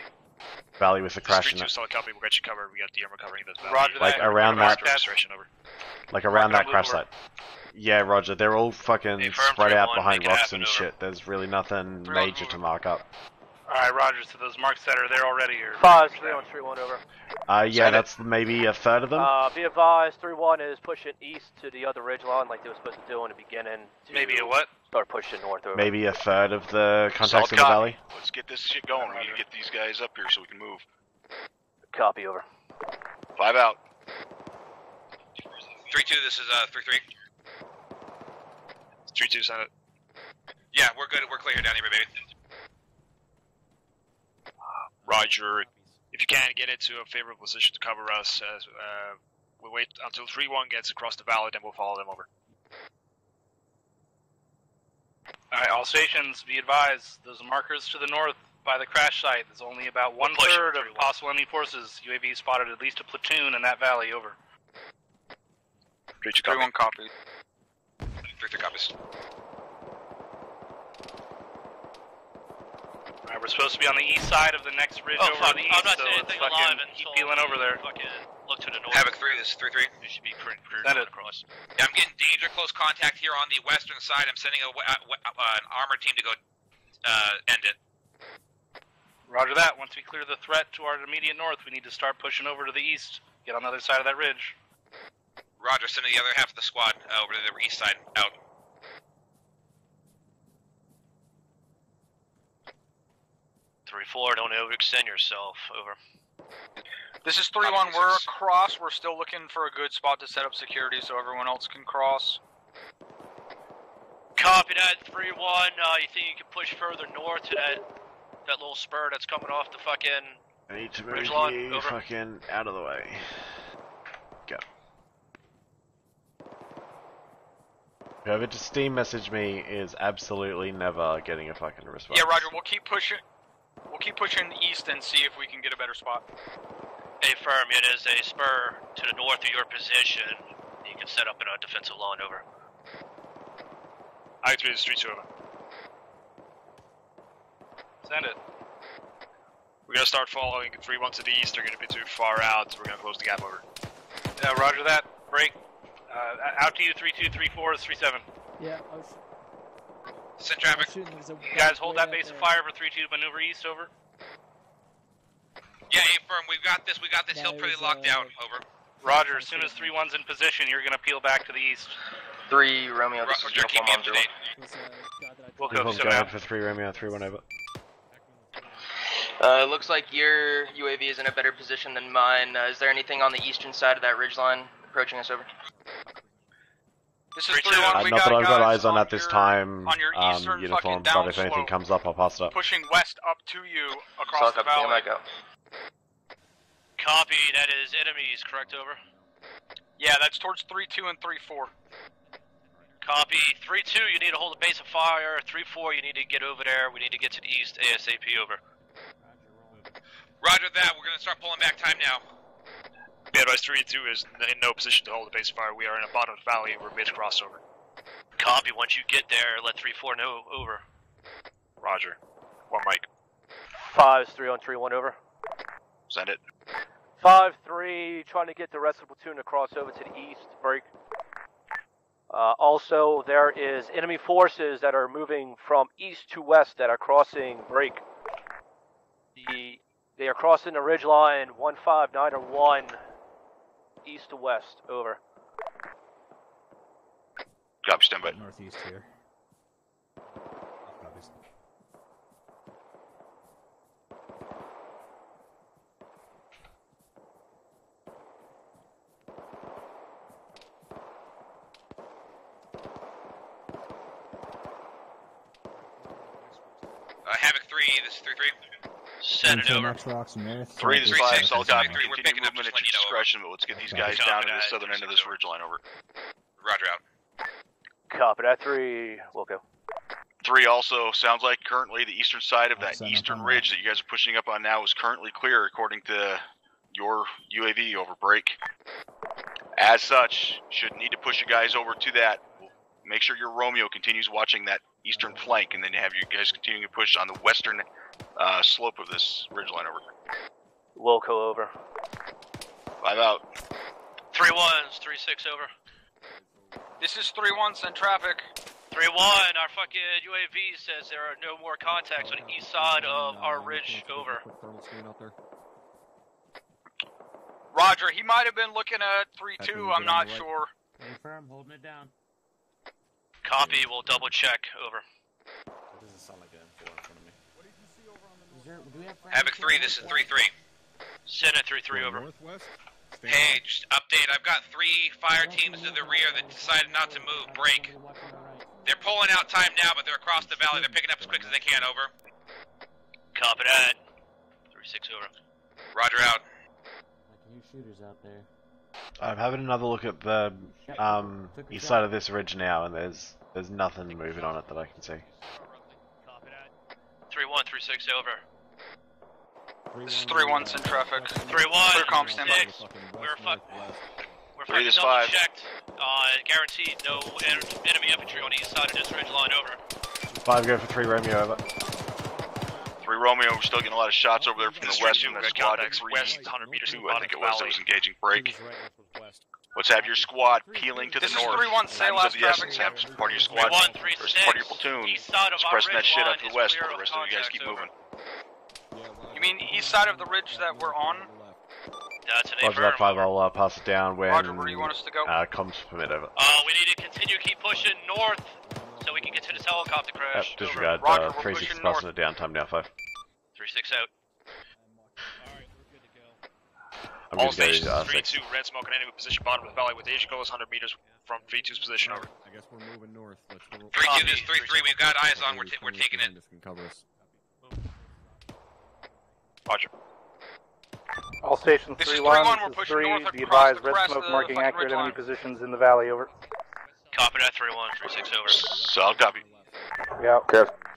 Valley with the crash in it. Copy, we'll get you covered, we got DM recovering this valley. Roger like, that. Around that, like around that crash site. Yeah, roger, they're all fucking spread out behind rocks and shit, there's really nothing major to mark up. Alright, Roger, so those marks that are there already are... 5-3-1-3-1, over. Yeah, that's maybe a third of them. Be advised, 3-1 is pushing east to the other ridge line like they were supposed to do in the beginning. Maybe a what? Start pushing north over. Maybe a third of the contacts in the valley. Let's get this shit going, we need to get these guys up here so we can move. Copy, over. 5 out. 3-2, this is 3-3. 3-2, send it. Yeah, we're good, we're clear down here, baby. Roger, if you can get into a favorable position to cover us, we'll wait until 3-1 gets across the valley, then we'll follow them over. Alright, all stations, be advised, those markers to the north by the crash site, there's only about one-third of possible enemy forces. UAV spotted at least a platoon in that valley, over. 3-1 copy. 3-3 copies. Alright, we're supposed to be on the east side of the next ridge over on the east, I'm not so let's fucking keep peeling over there. Fucking look to the north. Havoc 3, this is 3-3. You should be pretty across. Yeah, I'm getting danger close contact here on the western side. I'm sending an armored team to go end it. Roger that. Once we clear the threat to our immediate north, we need to start pushing over to the east. Get on the other side of that ridge. Roger, sending the other half of the squad over to the east side, out. Floor, don't overextend yourself, over. This is 3-1, we're across, we're still looking for a good spot to set up security so everyone else can cross. Copy that, 3-1, you think you can push further north to that little spur that's coming off the fucking I need to move you fucking out of the way. Go. Whoever just Steam messaged me is absolutely never getting a fucking response. Yeah, Roger, we'll keep pushing. We'll keep pushing east and see if we can get a better spot. Hey, firm, it is a spur to the north of your position. You can set up in a defensive line, over. I through the streets, over. Send it. We're gonna start following 3-1 to the east. They're gonna be too far out, so we're gonna close the gap, over. Yeah, roger that. Break. Out to you, 3-2, 3-4 is 3-7. Yeah, send traffic. You guys hold that base of fire for 3-2 maneuver east, over. Yeah, A-firm, we got this hill pretty locked down, over. Roger, as soon as 3-1's in position, you're gonna peel back to the east. 3, Romeo, this is keep me up to date. We'll go for 3, Romeo, 3-1, over. Looks like your UAV is in a better position than mine. Is there anything on the eastern side of that ridgeline approaching us, over? This is 3-1, not that I've got eyes on at this time, uniform, but if anything comes up, I'll pass it up. Pushing west up to you across the valley. Copy, that is enemies, correct, over? Yeah, that's towards 3-2 and 3-4. Copy, 3-2, you need to hold a base of fire, 3-4, you need to get over there, we need to get to the east ASAP, over. Roger that, we're going to start pulling back time now. Yeah, advice 3-2 is in no position to hold the base fire. We are in a bottom valley. We're mid crossover. Copy. Once you get there, let 3-4 know. Over. Roger. 1 mic. 5-3-1-3-1 over. Send it. 5-3. Trying to get the rest of the platoon to cross over to the east. Break. Also, there is enemy forces that are moving from east to west that are crossing. Break. They are crossing the ridgeline 159 or 1. East to west, over. Copy, stand by. Northeast here. Copies. Havoc 3, this is 3-3. Set it over. Rocks north, 3-5, all copy. We're picking up movement at your discretion, but let's get these guys down to the southern end of this ridgeline, over. Roger out. Copy that, 3, we'll go. 3 also, sounds like currently the eastern side of that eastern ridge that you guys are pushing up on now is currently clear according to your UAV over break. As such, should need to push you guys over to that. Make sure your Romeo continues watching that eastern flank, and then have you guys continue to push on the western slope of this ridgeline over. Local over. I'm out. 3-1's, 3-6 over. This is 3-1, send traffic. 3-1, our fucking UAV says there are no more contacts on the east side of our ridge, over. Roger, he might have been looking at 3-2, I'm not sure. Stay firm, holding it down. Copy, we'll double check, over. That doesn't sound like an M4 in front of me. What did you see over on the north? Havoc 3, this is 3-3. Send it 3-3, over. Northwest? Hey, just update, I've got 3 fire teams to the rear that decided not to move, break. They're pulling out time now, but they're across the valley. They're picking up as quick as they can, over. Copy that. 3-6, over. Roger out. Like new shooters out there. I'm having another look at the east side of this ridge now, and there's nothing moving on it that I can see. Copy that. 3-1, 3-6, over. This is 3-1's in traffic. 3-1, 3-6. We're fucked. We're fucking double checked. Guaranteed no enemy infantry on the east side of this ridge line, over. 5 go for 3 Romeo, over. 3 Romeo, we're still getting a lot of shots over there from the west. From the squad west, 100 meters to the bottom of the valley. I think it was. That was engaging break. Let's have your squad peeling to the north. This is 3-1, say last traffic. Have some part of your squad, or some part of your platoon. Just pressing that shit up to the west while the rest of you guys keep moving. You mean east side of the ridge that we're on? That's an Roger that 5, I'll pass it down when Roger, where do you want us to go? Comms permit, over. We need to continue, keep pushing north so we can get to this helicopter crash. Disregard, Roger, 3-6 passing it down, time down 5. 3-6 out. Alright, we're good to go. All stations, 3-2, red smoke and enemy position, bottom of the valley with Asia goes 100 meters from 3-2's position, over. I guess we're moving north. 3-2, this 3-3, we've got eyes on, we're taking it. This can cover us. Roger. All stations 3-1, we're pushing north across the crest of the fucking ridgeline. Be advised, red smoke marking accurate enemy positions in the valley, over. Copy that 3-1, 3-6, over. Solid copy. Yeah,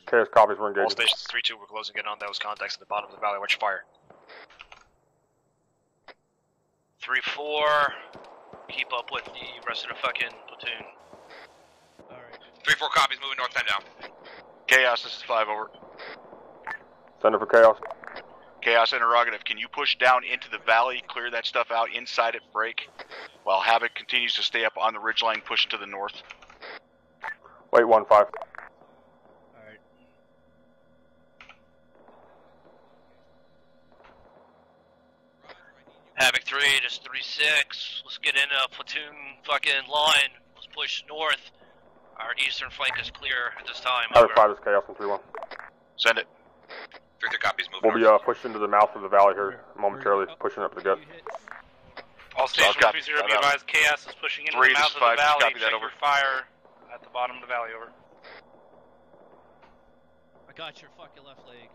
Chaos copies, we're engaged. All stations 3-2, we're closing in on those contacts at the bottom of the valley, watch fire. 3-4, keep up with the rest of the fucking platoon. Alright. 3-4 copies, moving north, time down. Chaos, this is 5, over. Thunder for Chaos. Chaos interrogative, can you push down into the valley, clear that stuff out inside it, break, while Havoc continues to stay up on the ridgeline, push to the north. Wait, 1-5. Alright. Havoc 3, just 3-6. Let's get in a platoon fucking line. Let's push north. Our eastern flank is clear at this time. Havoc 5 is Chaos on 3-1. Send it. Copies, we'll be pushed into the mouth of the valley here momentarily, pushing up the gut. All stations 3-0, be advised, Chaos is pushing into the mouth of the valley, check your fire at the bottom of the valley, over. I got your fucking left leg.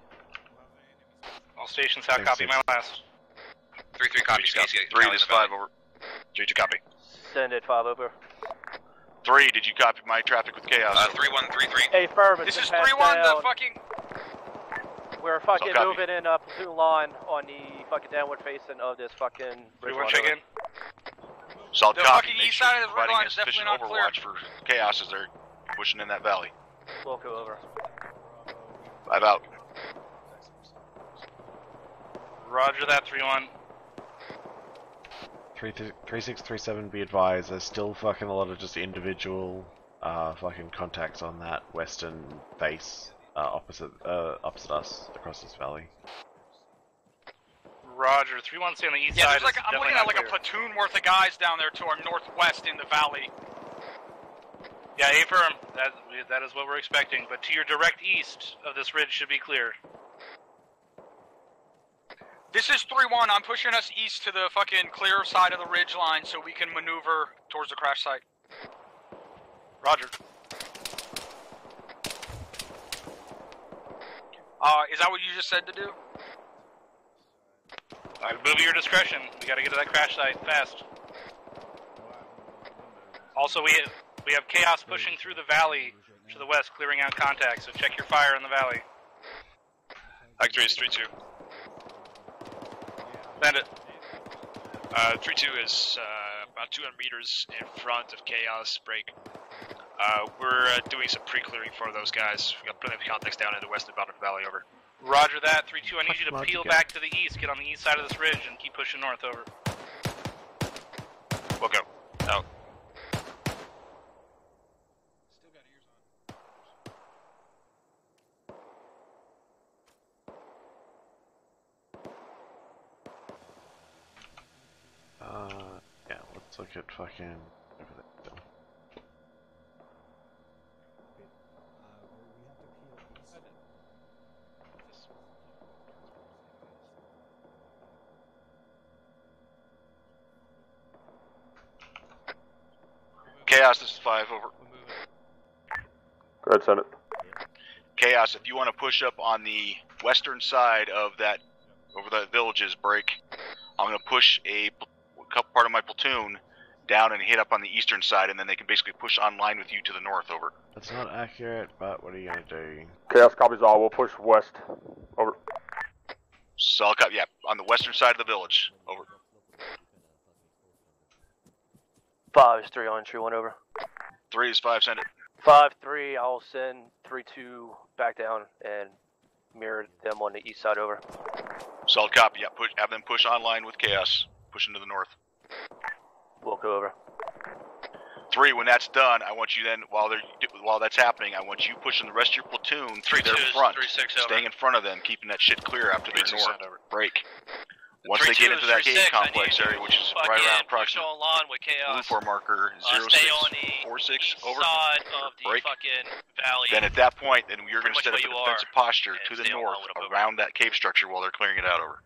All stations have copy, my last. 3-3 copies, 3-5, over. JJ copy. Send it, 5, over. 3, did you copy my traffic with Chaos? 3-1, 3-3. Hey, Furman, this is 3-1, the fucking... We're fucking moving in a platoon line on the fucking downward facing of this fucking ridge line. Check in. Solid copy. The fucking east side of the ridge line is definitely not clear. Overwatch for Chaos as they're pushing in that valley. Loco over. 5 out. Roger that, 3-1. 3-6, 3-7, be advised. There's still fucking a lot of just individual fucking contacts on that western face. Opposite us, across this valley. Roger, 3-1 stay on the east side. There's like, I'm looking at like a platoon worth of guys down there to our northwest in the valley. Yeah, affirm. That is what we're expecting, but to your direct east of this ridge should be clear. This is 3-1, I'm pushing us east to the fucking clear side of the ridge line so we can maneuver towards the crash site. Roger. Is that what you just said to do? Alright, move at your discretion. We gotta get to that crash site fast. Also, we have Chaos pushing through the valley to the west, clearing out contact, so check your fire in the valley. Act 3 is 3-2. Send it. 3-2 is about 200 meters in front of Chaos break. We're doing some pre-clearing for those guys. We've got plenty of contacts down in the western bottom of the valley, over. Roger that, 3-2, I need you to peel back to the east, get on the east side of this ridge and keep pushing north, over. We'll go. Out. Still got ears on. Yeah, let's look at fucking... Chaos, this is 5, over. Go ahead, Senate. Chaos, if you want to push up on the western side of that, over that village's break, I'm going to push a part of my platoon down and hit up on the eastern side, and then they can basically push online with you to the north, over. That's not accurate, but what are you going to do? Chaos copies all, we'll push west, over. Solid copy, yeah, on the western side of the village, over. 5 is 3 on entry 1, over. 3 is 5, send it. 5-3, I'll send 3-2 back down and mirror them on the east side, over. Solid copy, yeah, push, have them push online with Chaos, push into the north. We'll go, over. 3, when that's done, I want you then, while that's happening, I want you pushing the rest of your platoon to their front, staying in front of them, keeping that shit clear after their north break. Once they get into that game complex area, which is right around approximately blue 4 marker 0646 over break, then at that point, then you're going to set up a defensive posture to the north around that cave structure while they're clearing it out, over.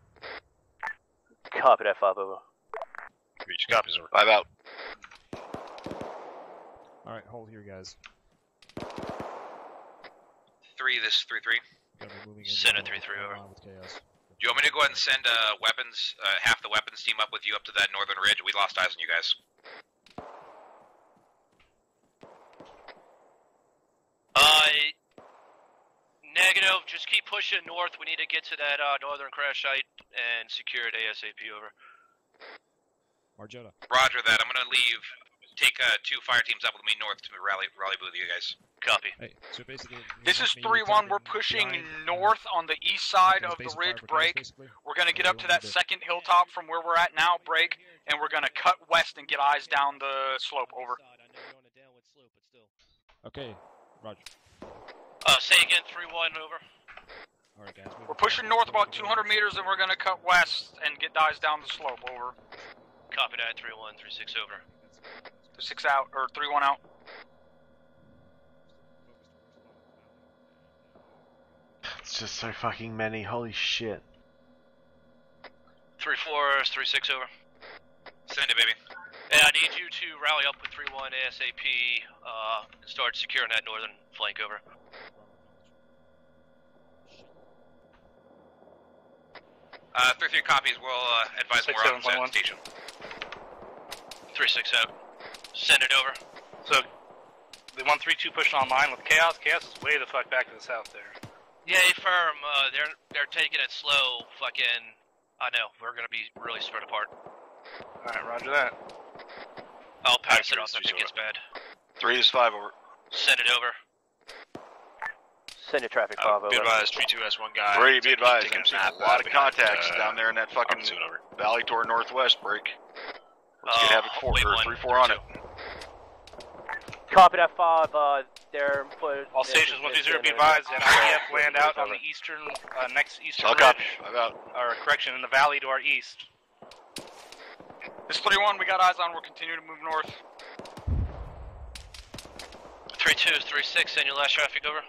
Copy that, 5 over. Reach copies, over. 5 out. Alright, hold here, guys. 3, this is 3-3. Send a 3-3, over. You want me to go ahead and send weapons, half the weapons team up with you up to that northern ridge? We lost eyes on you guys. Negative, just keep pushing north. We need to get to that northern crash site and secure it ASAP, over. Margetta. Roger that, I'm gonna leave. Take 2 fire teams up with me north to rally with you guys. Copy. Hey, so basically, this is 3-1. We're pushing north on the east side of the ridge break. We're going to get up to that second hilltop from where we're at now, break, and we're going to cut west and get eyes down the slope, over. Okay, roger. Say again, 3-1, over. All right, guys, we're pushing north about 200 meters, and we're going to cut west and get eyes down the slope, over. Copy that, 3-1, 3-6, over. 6 out, or 3-1 out. It's just so fucking many, holy shit. 3-4, 3-6, over. Send it, baby. Hey, I need you to rally up with 3-1 ASAP, and start securing that northern flank, over. Three, 3 copies, we'll advise more on the station. 3-6 out. Send it, over. So, the 1-3-2 pushing online with Chaos. Chaos is way the fuck back to the south there. Yeah, firm. They're taking it slow. Fucking, I know. We're gonna be really spread apart. All right, roger that. I'll pass it off if it gets bad. 3 is 5 over. Send it over. Send your traffic 5 over. Be advised, 3-2 S1 guy. 3, be advised. I'm seeing a lot of contacts down there in that fucking valley toward northwest break. Let's get Havoc 3-4 on it. Copy that 5, they're put. All stations 1-2-0 be advised, and IDF land out on the eastern, next eastern ridge. Or correction, in the valley to our east. This 3-1, we got eyes on, we're continuing to move north. 3-2 is 3-6, and your last traffic, over.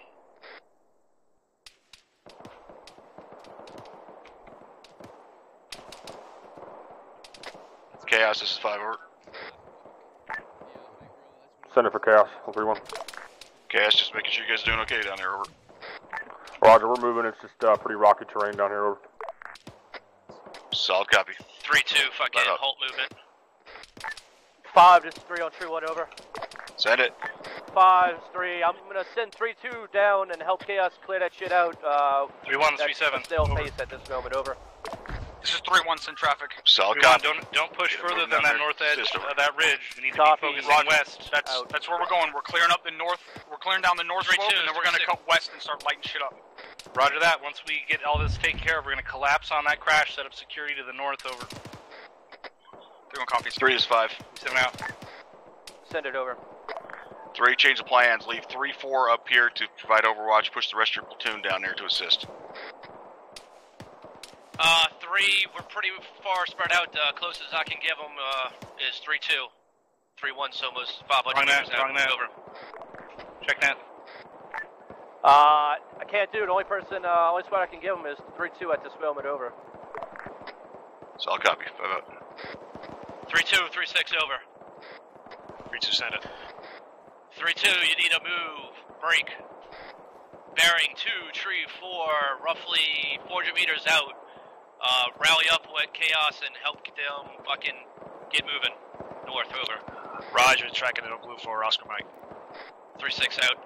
Chaos, this is 5, over. Send it for Chaos, 3-1. Chaos, just making sure you guys are doing okay down here, over. Roger, we're moving, it's just pretty rocky terrain down here, over. Solid copy. 3-2, fucking halt movement. 5, just 3 on 3-1, over. Send it. 5-3, I'm gonna send 3-2 down and help Chaos clear that shit out. 3-1, 3-7. Still pace at this moment, over. This is 3-1's in traffic. Solid copy. Don't push further than that north edge of that ridge. You need to be focusing west. That's where we're going. We're clearing up the north. We're clearing down the north slope, and then we're going to cut west and start lighting shit up. Roger that. Once we get all this taken care of, we're going to collapse on that crash, set up security to the north, over. 3-1 copies. 3 is 5. 7 out. Send it over. 3, change the plans. Leave 3-4 up here to provide overwatch. Push the rest of your platoon down there to assist. 3, we're pretty far spread out. Closest I can give them is 3-2. 3-1's almost 500 meters out. Over. Check that. I can't do it. Only person, only spot I can give them is 3-2 at this moment. Over. So I'll copy. 5 out. 3-2, 3-6, over. 3-2, send it. 3-2, you need a move. Break. Bearing 234, roughly 400 meters out. Rally up with Chaos and help them fucking get moving north, over. Raj was tracking it on blue for Oscar Mike. 3-6 out.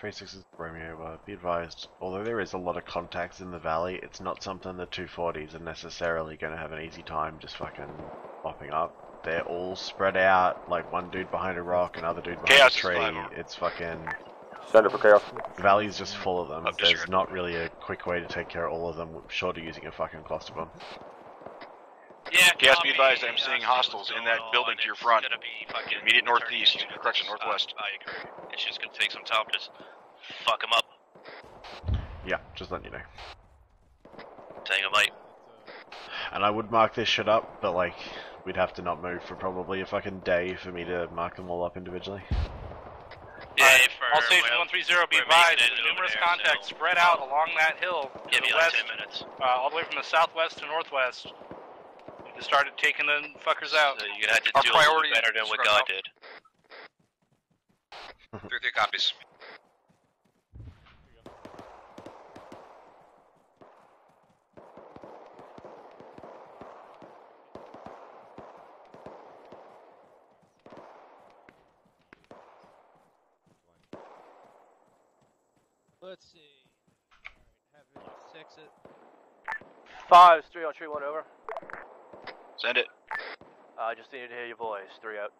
Three-six is Romeo, but be advised, although there is a lot of contacts in the valley, it's not something the 240s are necessarily going to have an easy time just fucking popping up. They're all spread out, like one dude behind a rock, another dude behind Chaos a tree. It's fucking... Standard for Chaos. The valley's just full of them. There's not really a quick way to take care of all of them, short of using a fucking cluster bomb. Yeah, Chaos, be advised, I'm seeing hostiles in that building to your front. Immediate northeast, correction, northwest. I agree. It's just gonna take some time to just fuck them up. Yeah, just letting you know. Tango mate. And I would mark this shit up, but like, we'd have to not move for probably a fucking day for me to mark them all up individually. Yeah, I'll say 130, be advised, numerous contacts spread out along that hill to the west, all the way from the southwest to northwest. You started taking the fuckers out. So you're gonna have to do a little better than what God did. 3-3 copies. Let's see. All right, have 6 it. 5 is 3 on 3-1, over. Send it. I just needed to hear your voice. 3 out.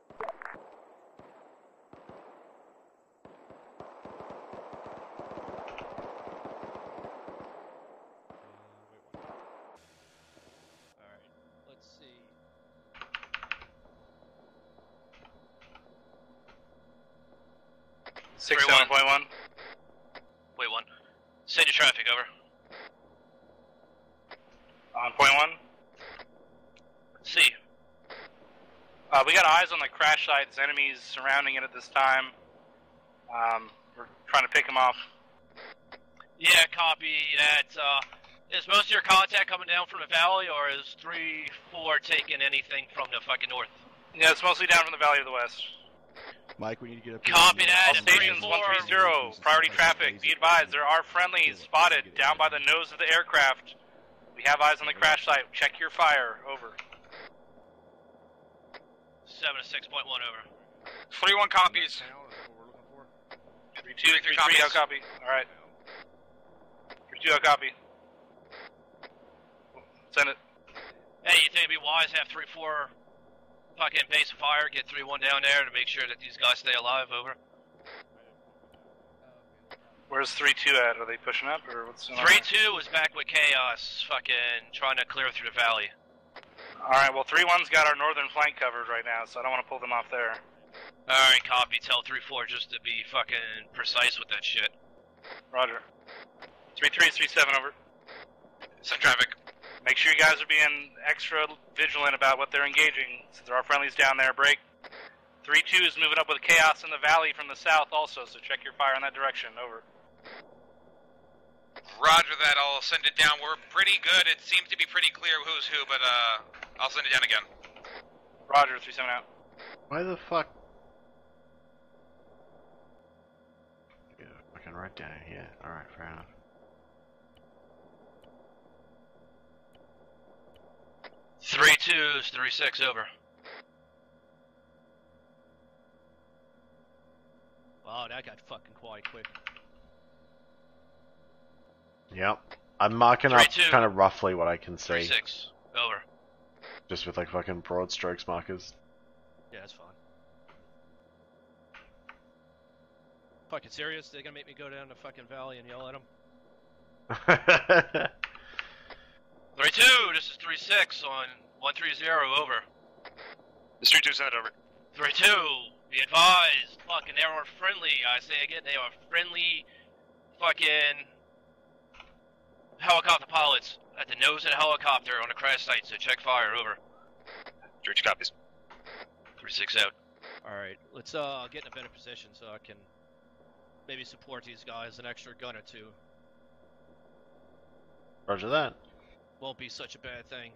6-1.1. Wait, 1. Send your traffic, over. On .1. C. We got eyes on the crash sites. Enemies surrounding it at this time. We're trying to pick them off. Yeah, copy that. Is most of your contact coming down from the valley, or is 3-4 taking anything from the fucking north? Yeah, it's mostly down from the valley of the west. Mike, we need to get up. Copy that. Stations 130. Priority traffic. Be advised, there are friendlies spotted down by the nose of the aircraft. We have eyes on the crash site. Check your fire. Over. 7-6.1, over. 3-1 copies. 3-2 copies. 3-0 copy. All right. 3-2 copy. Send it. Hey, you think it'd be wise to have 3-4? Fucking base fire, get 3-1 down there to make sure that these guys stay alive, over. Where's 3-2 at? Are they pushing up or what's going on? 3-2 was back with Chaos, fucking trying to clear through the valley. Alright, well 3-1's got our northern flank covered right now, so I don't want to pull them off there. Alright, copy, tell 3-4 just to be fucking precise with that shit. Roger. 3-3, 3-7, over. Send traffic. Make sure you guys are being extra vigilant about what they're engaging, since there are friendlies down there. Break. 3-2 is moving up with Chaos in the valley from the south also, so check your fire in that direction, over. Roger that, I'll send it down. We're pretty good, it seems to be pretty clear who's who, but I'll send it down again. Roger, 3-7 out. Why the fuck? Yeah, fucking right down here, alright, fair enough. Three twos, 3-6, over. Wow, that got fucking quiet quick. Yep. I'm marking up kind of roughly what I can see. 3-6. Over. Just with like fucking broad strokes markers. Yeah, that's fine. Fucking serious? They're gonna make me go down the fucking valley and yell at them? 3-2, this is 3-6 on 130, over. It's 3-2's head, over. 3-2, be advised, fucking AR friendly, I say again, they are friendly fucking helicopter pilots at the nose of the helicopter on a crash site, so check fire, over. 3-2 copies. 3-6 out. Alright, let's get in a better position so I can maybe support these guys an extra gun or two. Roger that. Won't be such a bad thing.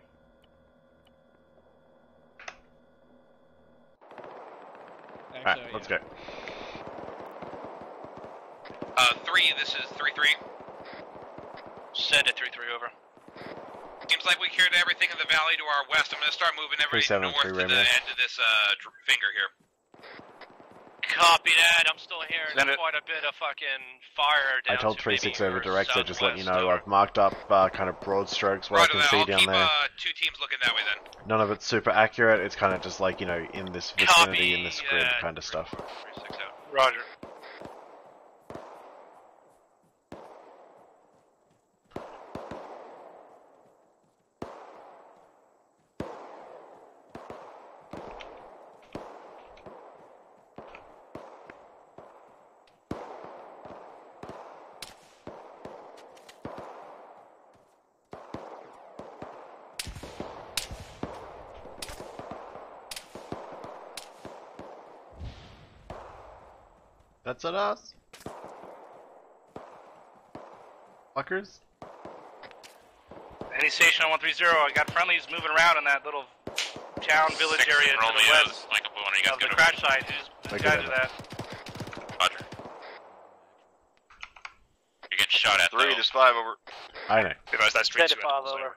Alright, let's go. 3, this is 3-3. Send it 3-3, over. Seems like we cleared everything in the valley to our west. I'm gonna start moving everything north to the end of this finger here. Copy that, I'm still hearing quite a bit of fucking fire down. I told 3-6 over direct, so just let you know I've marked up kind of broad strokes what I can see down there. Two teams looking that way then. None of it's super accurate, it's kind of just like, you know, in this vicinity, in this grid kind of stuff. 3-6 out. Roger. That's at us, fuckers. Any station on 130. I got friendlies moving around in that little town village area to the west of the crash site. Just guys do that. Roger. You're getting shot at. 3, there's 5 over. I know. Be advised, that street's over.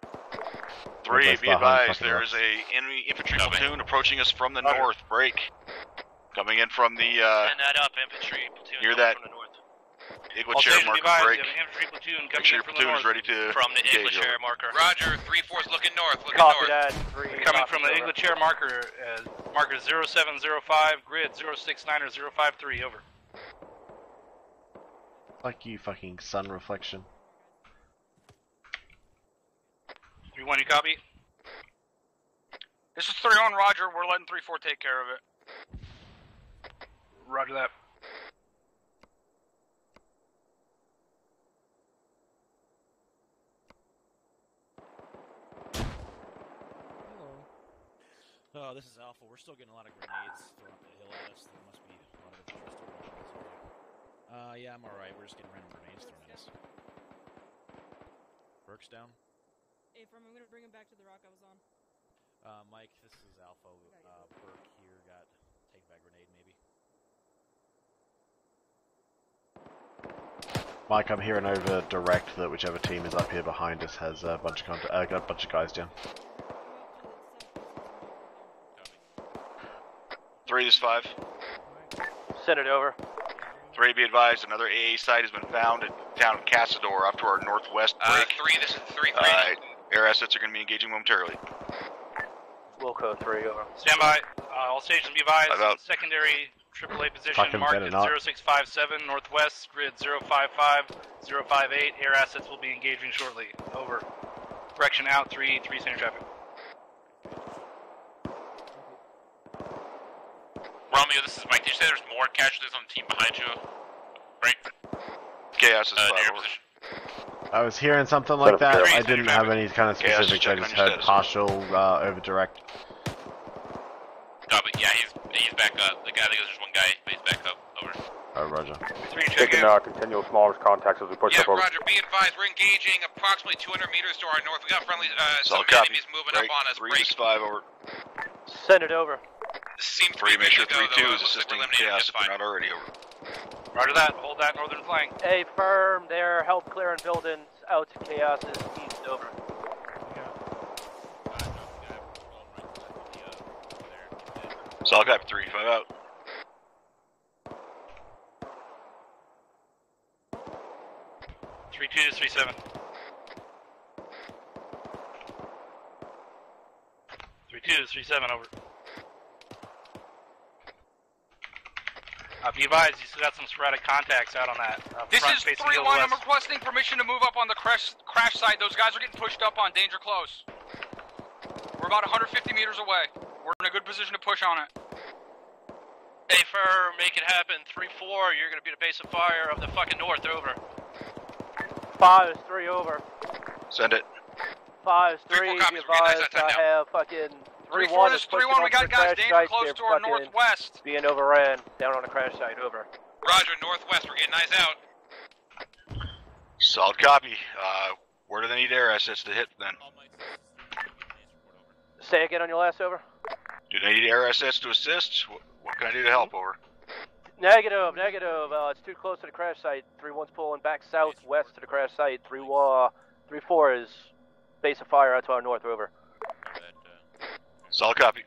3, be advised, there is a enemy infantry platoon approaching us from the north. Break. Coming in from the, send that up, infantry platoon near that from the north. Igla chair marker break. Make sure your platoon is ready to from the Igla chair marker. Roger, 3-4's looking north, looking north. Copy that, 3. Coming from the Igla chair marker, marker 0705, grid 069 or 053, over. Fuck you, fucking sun reflection. 3-1, you copy? This is 3-1, Roger, we're letting 3-4 take care of it. Roger that. Hello. Oh, this is Alpha. We're still getting a lot of grenades thrown up the hill at us. There must be a lot of interest in this area. Yeah, I'm alright. We're just getting random grenades thrown at us. Burke's down. Abram, I'm gonna bring him back to the rock I was on. Mike, this is Alpha. Burke here got taken by a grenade, maybe. Mike, I'm hearing over direct that whichever team is up here behind us has a bunch of got a bunch of guys down. 3 is 5. Send it over. 3, be advised, another AA site has been found in town of Casador, off to our northwest break. 3, this is 3-3. Air assets are going to be engaging momentarily. Wilco 3, over. Stand by. All stations be advised. Secondary AAA position marked at 0657 northwest, grid 055058. Air assets will be engaging shortly. Over. Correction out, 3-3 standard traffic. Romeo, this is Mike. Did you say there's more casualties on the team behind you? Right? Chaos is I was hearing something like that. I didn't have any kind of specifics. I just heard partial over direct. No, but yeah, he's back up. The guy that goes, there's one guy, but he's back up. Over. Alright, roger. 3-2. Taking continual smaller contacts as we push up over. Yeah, roger. Be advised, we're engaging approximately 200 meters to our north. We got friendly, some enemies moving up on us. 3-5, over. Send it over. This seems 3, make sure 3-2 is assisting Chaos if we're not already, over. Roger that. Hold that northern flank. A firm there. Help clearing buildings out. Chaos is east, over. So I'll grab 3-5 out. 32 to 37. 32 to 37, over. Be advised, you still got some sporadic contacts out on that. This is 3-1. I'm requesting permission to move up on the crash side. Those guys are getting pushed up on danger close. We're about 150 meters away. We're in a good position to push on it. Hey, Fur, make it happen. 3-4, you're gonna be the base of fire of the fucking north, over. 5 is 3, over. Send it. 5 is 3, be advised, I have fucking... 3-1 is 3-1, we got guys danger close to our northwest. Being overran, down on the crash site, over. Roger, northwest, we're getting eyes out. Solid copy. Where do they need air assets to hit, then? Say again on your last, over. Do they need air assets to assist? What can I do to help, over? Negative, negative. It's too close to the crash site. 3-1's pulling back southwest to the crash site. 3-4 is base of fire out to our north, over. Solid copy.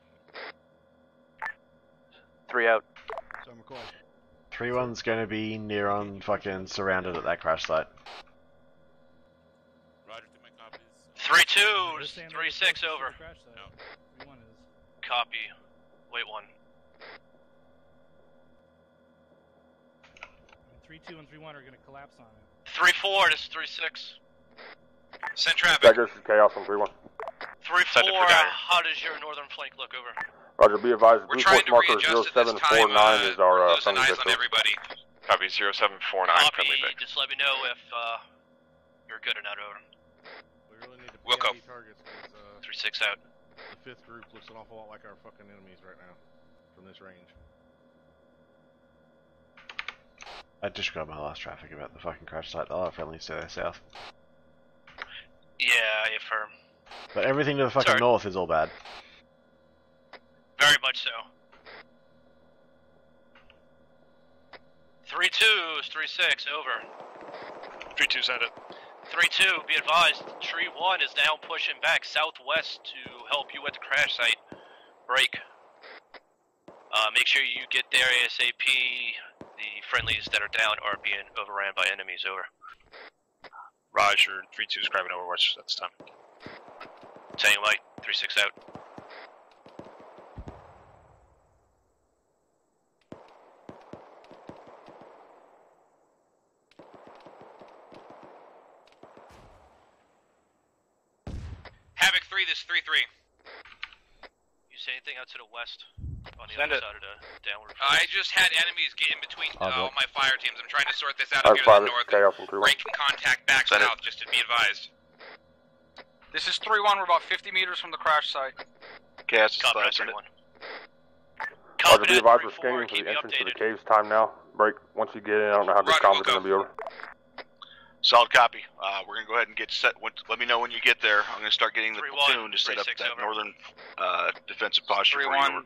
3 out. 3-1's gonna be near on fucking surrounded at that crash site. Roger, do my copies. 3-2, 3-6, over. No. Copy. Wait, 1. 3-2 and 3-1 are gonna collapse on it. 3-4, this is 3-6. Send traffic. Dagger, Chaos on 3-1. 3-4, how does your northern flank look, over? Roger, be advised, blue force marker 0749 is our friendly vessel. On everybody. Copy, 0749 friendly vessel. Just let me know if you're good or not, over. We really need to we'll go. 3-6 out. The 5th group looks an awful lot like our fucking enemies right now, from this range. I just grabbed my last traffic about the fucking crash site. All our friendlies to the south. Yeah, I affirm. But everything to the fucking north is all bad. Very much so. 3-2, 3-6, over. 3-2, send it. 3-2, be advised, 3-1 is now pushing back southwest to help you at the crash site. Break. Make sure you get there ASAP. The friendlies that are down are being overran by enemies, over. Roger, 3-2 is grabbing overwatch, that's time. Same light, 3-6 out. 3, this 3-3. You say anything out to the west? On the other side of the downward. I just had enemies get in between all my fire teams. I'm trying to sort this out here to the north. Rank and contact back south, just to be advised. This is 3-1, we're about 50 meters from the crash site. Cast is 3-1. Roger, be advised, we're scanning for the entrance to the caves. Time now. Break. Once you get in, I don't know how this combat's going to be over. Solid copy. We're going to go ahead and get set. Let me know when you get there. I'm going to start getting the platoon to set up that northern defensive posture for you.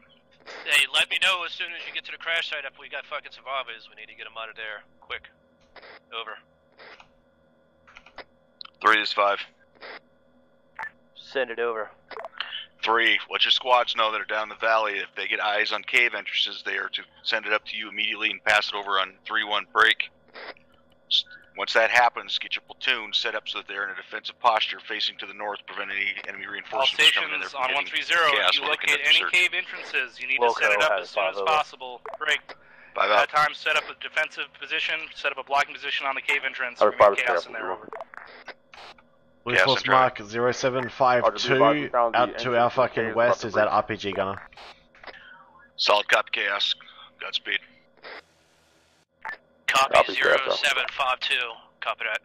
Hey, let me know as soon as you get to the crash site. If we got fucking survivors, we need to get them out of there. Quick. Over. 3 is 5. Send it over. 3, let your squads know that are down the valley. If they get eyes on cave entrances, they are to send it up to you immediately and pass it over on 3-1 break. Once that happens, get your platoon set up so that they're in a defensive posture facing to the north, prevent any enemy reinforcements coming in there from hitting CAS. All stations on 130, if you locate any cave entrances, you need to set it up as soon as possible. Break. By that time, set up a defensive position, set up a blocking position on the cave entrance, and get CAS in there, over. Blue force mark 0752 out to our fucking west is that RPG gunner. Solid copy, Chaos. Godspeed. Copy 0752. Copy that.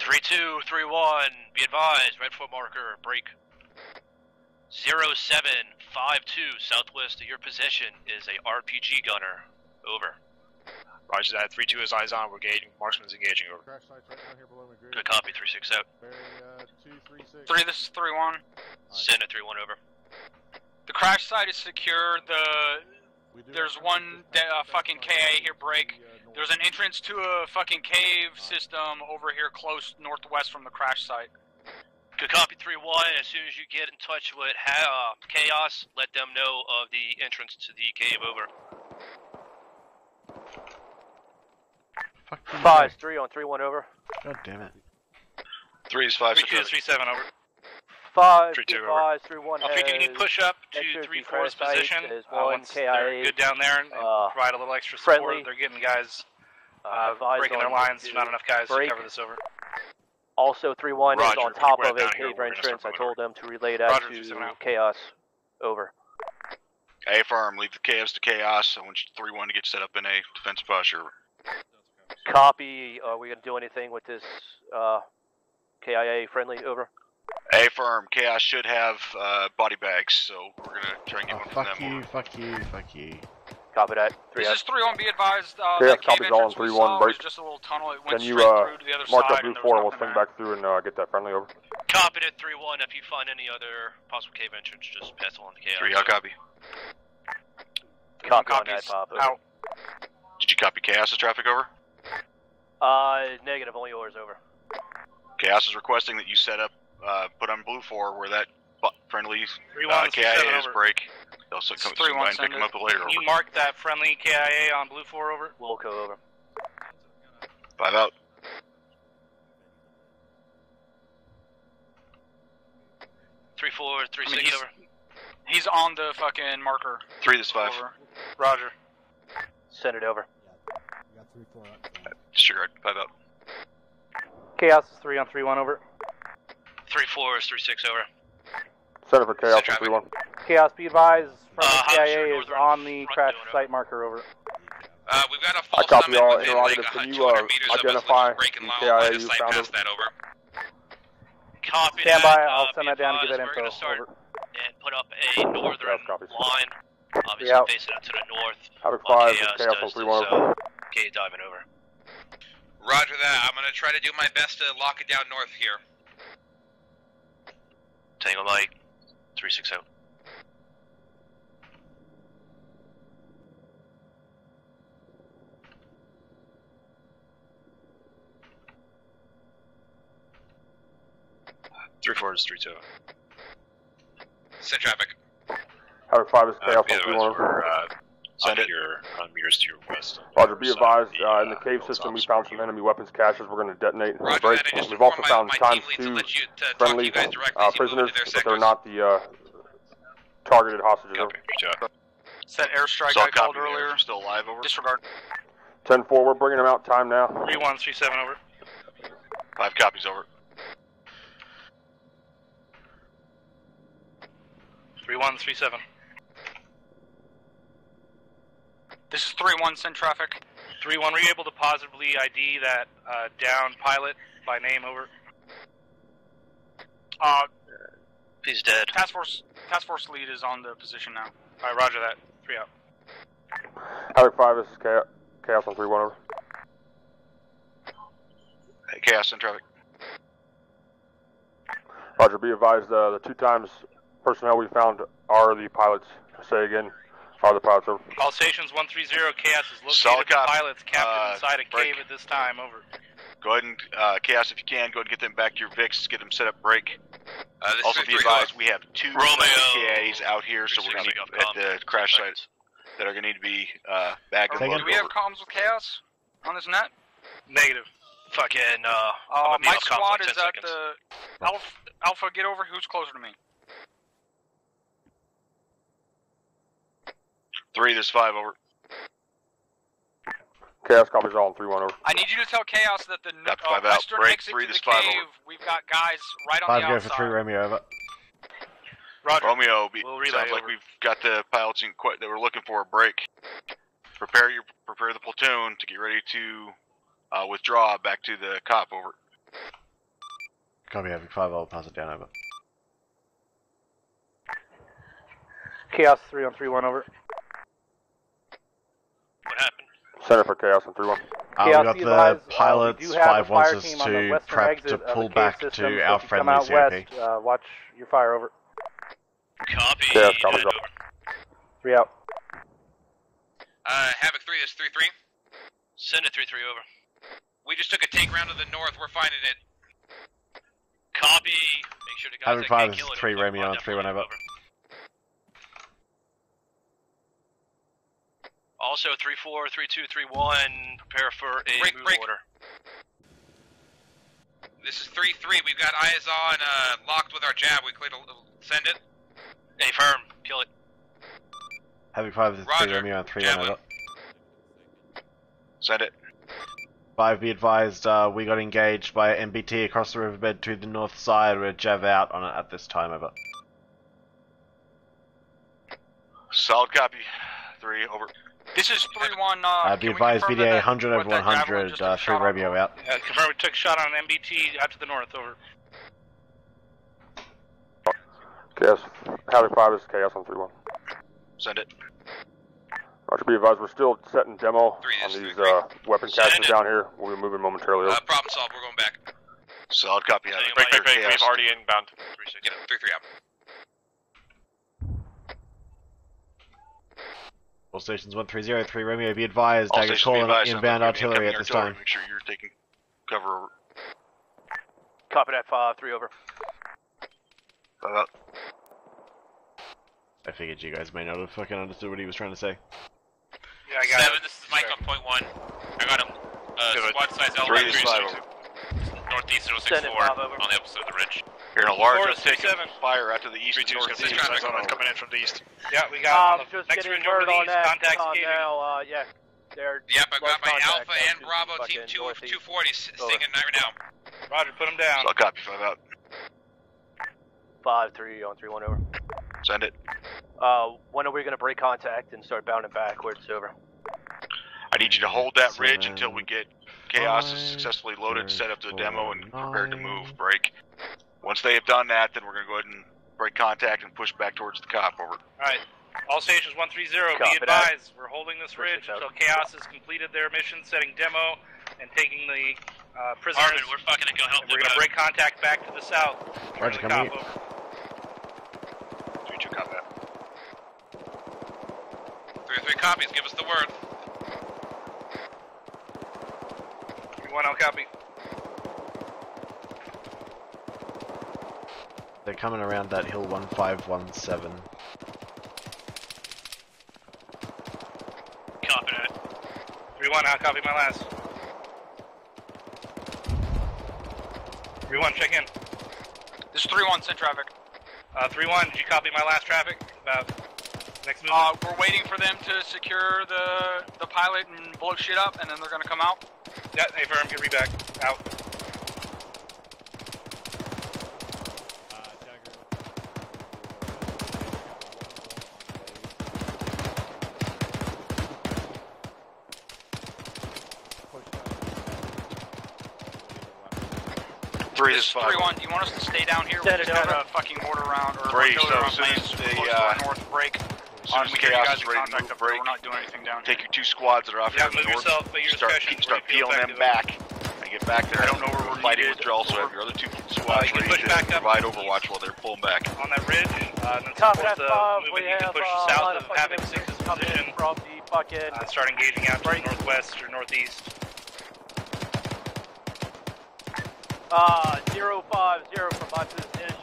3231. Be advised. Red foot marker. Break. 0752. Southwest of your position is a RPG gunner. Over. Roger that. 3-2 is eyes on. We're gauging. Marksman's engaging. Over. Crash sites right down here below the grid. Good copy. 3-6 out. 2-3-6. 3. This is 3-1. Send a 3-1 over. The crash site is secure. There's one fucking KIA here, break. There's an entrance to a fucking cave system over here close northwest from the crash site. Good copy, 3-1. As soon as you get in touch with Chaos, let them know of the entrance to the cave, over. Fuck. 5-3 on 3-1 over. God damn it. 3-5-3-2-3-7 over. 5-3-1. If you need push up to 3-4's position, once they're good down there and provide a little extra support. Friendly. They're getting guys breaking their lines. There's not enough guys to cover this over. Also 3-1 is on top of a cave entrance. I told them to relay that to Chaos. Over. A firm, leave the KFs to Chaos. I want you 3-1 to get set up in a defensive posture. Copy. Are we going to do anything with this KIA friendly? Over. A firm, Chaos should have body bags, so we're going to try and get one from them. Fuck you. Copy that. Three this is 3-1, be advised. Chaos copies all on 3-1, break. Just a little tunnel. It went through to the other mark side up Route 4 and we'll swing back through and get that friendly over. Copy it 3-1. If you find any other possible cave entrance, just pass along to Chaos. 3-1, copy. Copy on that, Bob. Did you copy Chaos's traffic over? Negative, only yours, over. Chaos is requesting that you set up, put on Blue 4 where that friendly KIA is break. They'll come and pick them up later. Can you mark that friendly KIA on Blue 4 over? We'll go over. 5 out. Three, four, three, six, over. He's on the fucking marker. 3-5. Over. Roger. Send it over. You got 3-4 up. Sure, 5 up. Chaos is 3-1, 3-1, over. 3-4 is 3-6, over. Center for Chaos is 3-1. Chaos, be advised, KIA is on the crash site marker, over. We've got a false summit within like 100 meters of us, like breaking line of sight past that, over. Copy. Stand by, I'll send that down and get that info. We're going to start and put up a northern line, obviously facing up to the north. Havoc 5, Chaos 3-1, over. Okay, diving over. Roger that, I'm going to try to do my best to lock it down north here. Tango Mike, 3-6 out. Three four is 3-2. Send traffic. Howard 5 is Chaos 3-1. Send it. 100 meters to your west. Roger, be advised, in the cave system we found some enemy weapons caches we're going to detonate and break. We've also found times 2 friendly prisoners, but they're not the targeted hostages. Copy. That airstrike I called earlier. Still alive, over. Disregard. 10-4, we're bringing them out, time now. 3-1, 3-7, over. 5 copies, over. 3-1, 3-7. This is 3-1, send traffic. 3-1, were you able to positively ID that down pilot by name, over? He's dead. Task force lead is on the position now. Alright, roger that. 3 out. Havoc 5, this is Chaos on 3-1, over. Hey, Chaos, send traffic. Roger, be advised, the 2 times... personnel we found are the pilots. Say again, are the pilots, over. All stations 130, Chaos is located the pilots captured inside a cave at this time, over. Go ahead and, Chaos, if you can, go ahead and get them back to your VIX, get them set up, break. Also be advised, we have 2 KIAs out here, so we're going to be at the crash sites that are going to need to be bagged and loaded. Do we have comms with Chaos on this net? Negative. Fucking, my squad is at the Alpha, get over, who's closer to me? 3-5, over. Chaos copies all on 3-1, over. I need you to tell Chaos that the western exit to the cave, we've got guys right on the outside. 5 go for 3, Romeo, over. Roger. Romeo, sounds like we've got the pilots in that we're looking for a break. Prepare the platoon to get ready to withdraw back to the COP, over. Copy, Havoc 5, I'll pass it down, over. Chaos 3-1, 3-1, over. What happened? Center for Chaos on 3-1. We got the pilots, 5 wants us to prep to pull back to our friendly COP. Watch your fire, over. Copy. Chaos, copies up. 3 out. Havoc 3 is 3-3. Send it 3-3, over. We just took a tank round to the north, we're finding it. Copy. Make sure to guys Havoc 5 is 3, Romeo on 3-1, over. Also 3-4, 3-2, 3-1. Prepare for a break, move break. Order. This is 3-3. We've got eyes on locked with our jab. We cleared a little. Send it. Stay firm. Kill it. Heavy 5 is clear me on 3-1. Send it. 5, be advised, we got engaged by MBT across the riverbed to the north side. We're jav out on it at this time, over. Solid copy. 3, over. This is 3-1, be advised, BDA 100 over 100, 3 RBO out. Confirm we took shot on MBT out to the north, over. Chaos. Havoc 5 is Chaos on 3-1. Send it. Roger, be advised, we're still setting demo on these weapon caches down here. We'll be moving momentarily. Problem solved, we're going back. Solid copy. Break, we've already inbound. 3-6. Yep, 3-3 out. All stations 1-3-0, 3 Romeo, be advised. Dagger calling inbound artillery at this time. Make sure you're taking cover over. Copy that, 5-3 over. I figured you guys may not have fucking understood what he was trying to say. Yeah, I got 7, it. This is Mike on point 1. I got him. Squad size L3, northeast 064 on the opposite of the ridge. You're in a large fire out to the east. Coming in from the east. Yeah, we got next ridge over the east. Contacts now. Yeah, they're. Yep, I got my Alpha and Bravo team 240 sticking right now. Roger, put them down. So copy, 5 out. 5-3 on 3-1 over. Send it. When are we going to break contact and start bounding backwards, over? I need you to hold that ridge until we get Chaos successfully loaded, set up to the demo, and prepared to move. Break. Once they have done that, then we're going to go ahead and break contact and push back towards the COP, over. Alright. All stations 1-3-0, be advised, we're holding this ridge until Chaos has completed their mission, setting demo, and taking the prisoners. Armin, we're fucking going to go help them. We're going to break contact back to the south. Roger, come COP, over. 3-2, copy that. 3-3 copies, give us the word. 3-1, I'll copy. They're coming around that hill 1517. Copy that. 3-1, I'll copy my last. 3-1, check in. This is 3-1, send traffic. 3-1, did you copy my last traffic? Next move. We're waiting for them to secure the pilot and blow shit up, and then they're gonna come out. Yeah, hey, firm, get reback. Out. This is 3-1, do you want us to stay down here? We're just going to fucking mortar round or around lanes close to our north break. We get you guys contact up break. We're not doing anything down here. Take your 2 squads that are off here in the north, start peeling them back, and get back there. I don't know where we're fighting withdrawal, so have your other 2 squads ready to provide overwatch while they're pulling back. On that ridge, then support the movement, you can push south of Havoc 6's position, start engaging out to the northwest or northeast. 050 from my position.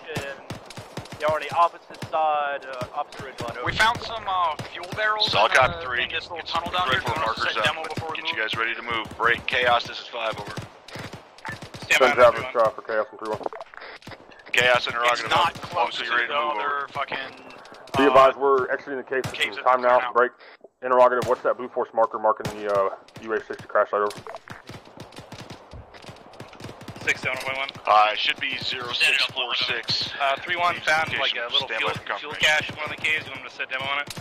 You're on the opposite side, opposite ridge line. Over. We found some fuel barrels. Solid copy 3. In this little tunnel down here. Get you guys ready to move. Break. Chaos. This is 5 over. Stand by for Chaos from 3-1. Chaos interrogative. It's not close. So you're ready to move. Over. Fucking. Be advised, we're exiting the cave. It's time now. Out. Break. Interrogative. What's that blue force marker marking the UH-60 crash site? Over. 6-1. It should be 0646. 3-1 found like a little fuel cache in one of the caves. You want me to set demo on it?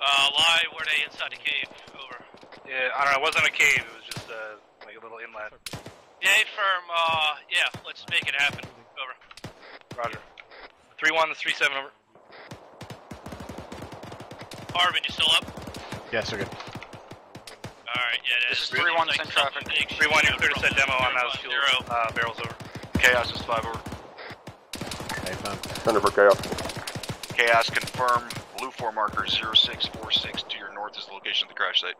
Lie, were they inside the cave? Over. Yeah, I don't know. It wasn't a cave. It was just like a little inlet. Yeah, firm. Yeah, let's make it happen. Over. Roger. 3-1, that's 3-7. Over. Arvin, you still up? Yes, we're good. Alright, yeah, this is 3-1 send traffic. 3-1, you're clear to set demo on those fuel barrels, over. Chaos is 5 over. Hey, fam. Thunder for Chaos. Chaos, confirm blue 4 marker 0646 to your north is the location of the crash site.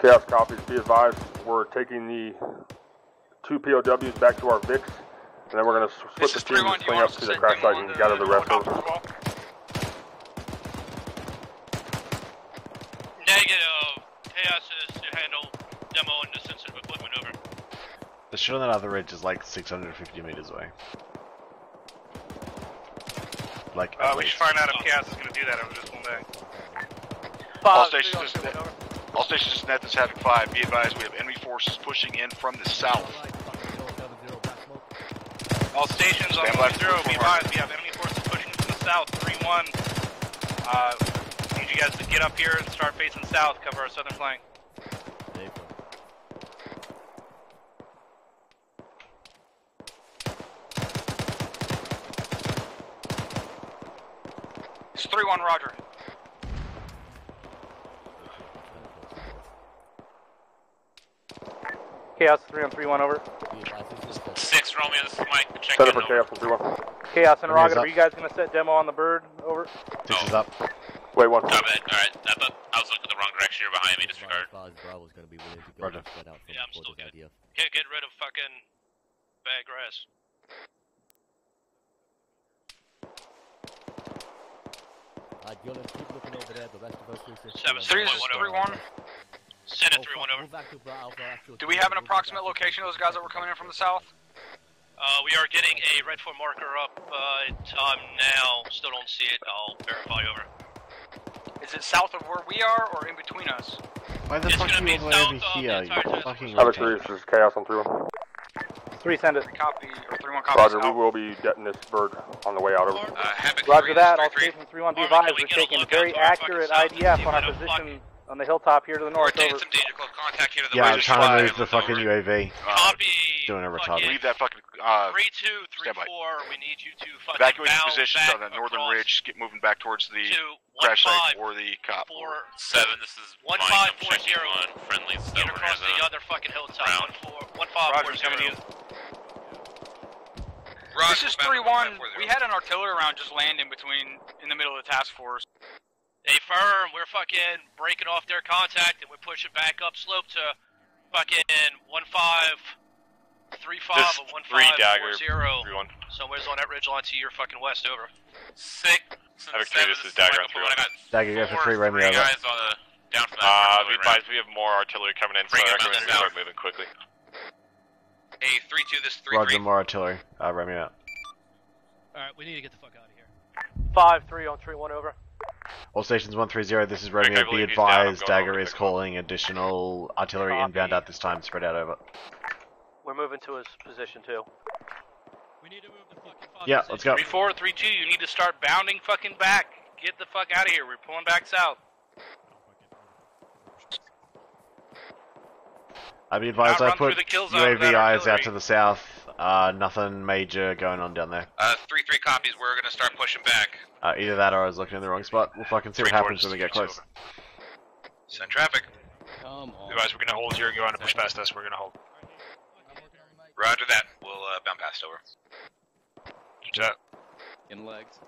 Chaos copies, be advised, we're taking the 2 POWs back to our VIX, and then we're going to split the team and swing up to the crash site and gather the rest over. sure that other ridge is like 650 meters away. Like, we should find out if Chaos is going to do that over this one day. All stations just net this Havoc 5. Be advised, we have enemy forces pushing in from the south. All stations on Sub-Zero, be advised, we have enemy forces pushing from the south. 3-1. Need you guys to get up here and start facing south. Cover our southern flank. It's 3-1, roger. Chaos 3-1, 3-1, over. 6 Romeo, this is Mike. Check set up for Chaos 3-1. Chaos and Rocket, are you guys gonna set demo on the bird? Over. This is up. Wait, one. Copy that. All right, I was looking the wrong direction. You're behind me. Disregard. Bravo's gonna be willing to go roger. Out yeah, I'm still good. Idea. Can't get rid of fucking bad grass. Gillen, keep looking over there. The rest of us are 3-1. Send it 3-1 over. Do we have an approximate location of those guys that were coming in from the south? We are getting a red 4 marker up time now. Still don't see it. I'll verify over. Is it south of where we are or in between us? Why the fuck are you over here? You fucking idiot. This is Chaos on 3-1. 3 send it. Copy, or 3-1 copy. Roger, we will be getting this bird on the way out. Over. Roger that. All stations 3-1 be advised. We're taking very accurate IDF on our position. On the hilltop here to the north. Over. Some danger close contact here to the I'm trying to move the fucking UAV. Copy. Doing a retarded. Leave that fucking. 3-2, 3-4. We need you to fucking evacuate your positions on the northern ridge. Get moving back towards the crash site or the COP. 4-7. This is 1-5-4-0. Friendly. Get across the other fucking hilltop. 1-4. 1-5-4-0. This is 3-1. We had an artillery round just land in between in the middle of the task force. Stay firm, we're fucking breaking off their contact and we're pushing back up slope to fucking 1-5-3-5 or 1-5-4-0. Somewhere's on that ridge line to your fucking west, over. 6. Havoc 3, this is Dagger on 3-1. Dagger, you have to free run me over. We advise we have more artillery coming in, so I recommend we start moving quickly. Hey, 3-2, this is 3-3. Roger, more artillery. Run me out. Alright, we need to get the fuck out of here. 5-3 on 3-1, over. All stations 130, this is Romeo. Be advised, Dagger is calling additional artillery inbound at this time. Spread out over. We're moving to his position too. We need to move the fucking yeah, let's go. 3-4, 3-2, you need to start bounding fucking back. Get the fuck out of here. We're pulling back south. I'd be advised I put UAV eyes out to the south. Nothing major going on down there. 3-3 copies, we're gonna start pushing back. Either that or I was looking in the wrong spot. We'll fucking see what happens when we get close. Send traffic. Come on. Otherwise, we're gonna hold here and go on to push past us. We're gonna hold. Roger that. We'll bound past over. Chat. In legs.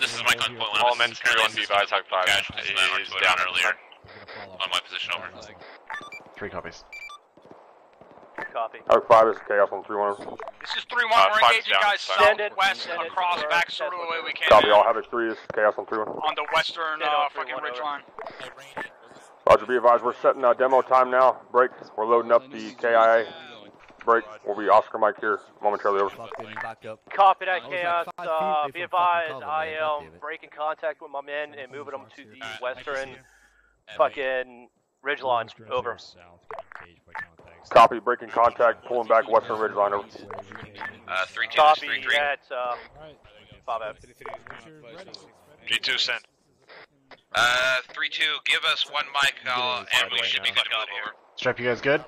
This is Mike on point 1. All men carry on be advised, Hawk 5. It is down earlier. On my position, over. 3 copies. Copy. Havoc 5 is Chaos on 3-1. This is 3-1, we're engaging guys southwest across back sort of the way we can. Copy, all Havoc 3 is Chaos on 3-1. On the western fucking ridgeline. Roger, be advised, we're setting demo time now. Break, we're loading up the KIA. Break, we'll be Oscar Mike here momentarily, over. Copy that, Chaos. Be advised, I am breaking contact with my men and moving them to the western fucking ridgeline, over. Copy, breaking contact, pulling back western ridge line, over. 3-2, copy, 3-3. That's, 5-out. 3-2, send. 3-2, give us one mic, and we should be good to move over. Strap, you guys good?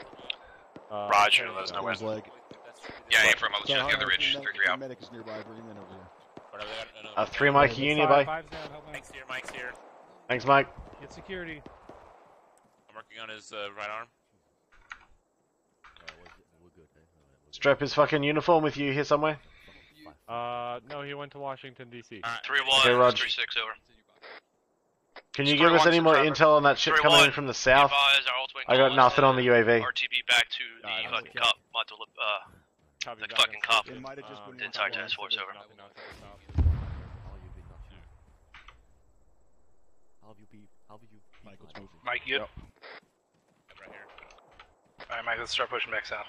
Roger, there's no way. Yeah, I ain't from, I'll the other ridge, 3-3 out. 3 Mike, you nearby? Mike's here, Mike's here. Thanks, Mike. Get security. I'm working on his, right arm. Strap his fucking uniform with you here somewhere? No, he went to Washington, D.C. Alright, 3-1, okay, 3-6, over. Can you give us any more intel on that shit coming in from the south? I got nothing on the UAV. RTB back to the fucking cop, the fucking cop, the entire task force, over. Mike, you? Alright, Mike, let's start pushing back south.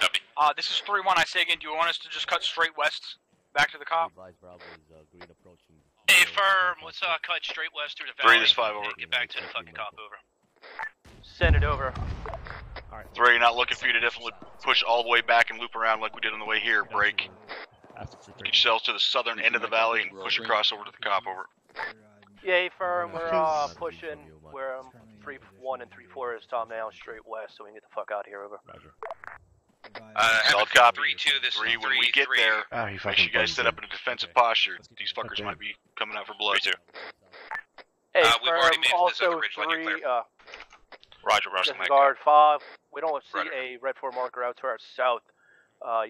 Copy. This is 3-1, I say again, do you want us to just cut straight west back to the COP? Hey, firm, let's cut straight west through the valley. 3 is 5, over. Get back to the fucking COP, over. Send it over. All right. 3, not looking for you to definitely push all the way back and loop around like we did on the way here, break. Get yourselves to the southern end of the valley and push across over to the COP, over. Yeah, firm, we're pushing where 3-1 and 3-4 is Tom now, straight west, so we can get the fuck out of here, over. Roger. Solid copy. 3-2, this 3, when we get there, make sure you guys set up in a defensive posture. These fuckers might be coming out for blood. 3-2. Hey, we've already made this other ridge line clear. Roger, Roger. Guard 5, we don't see a Red 4 marker out to our south.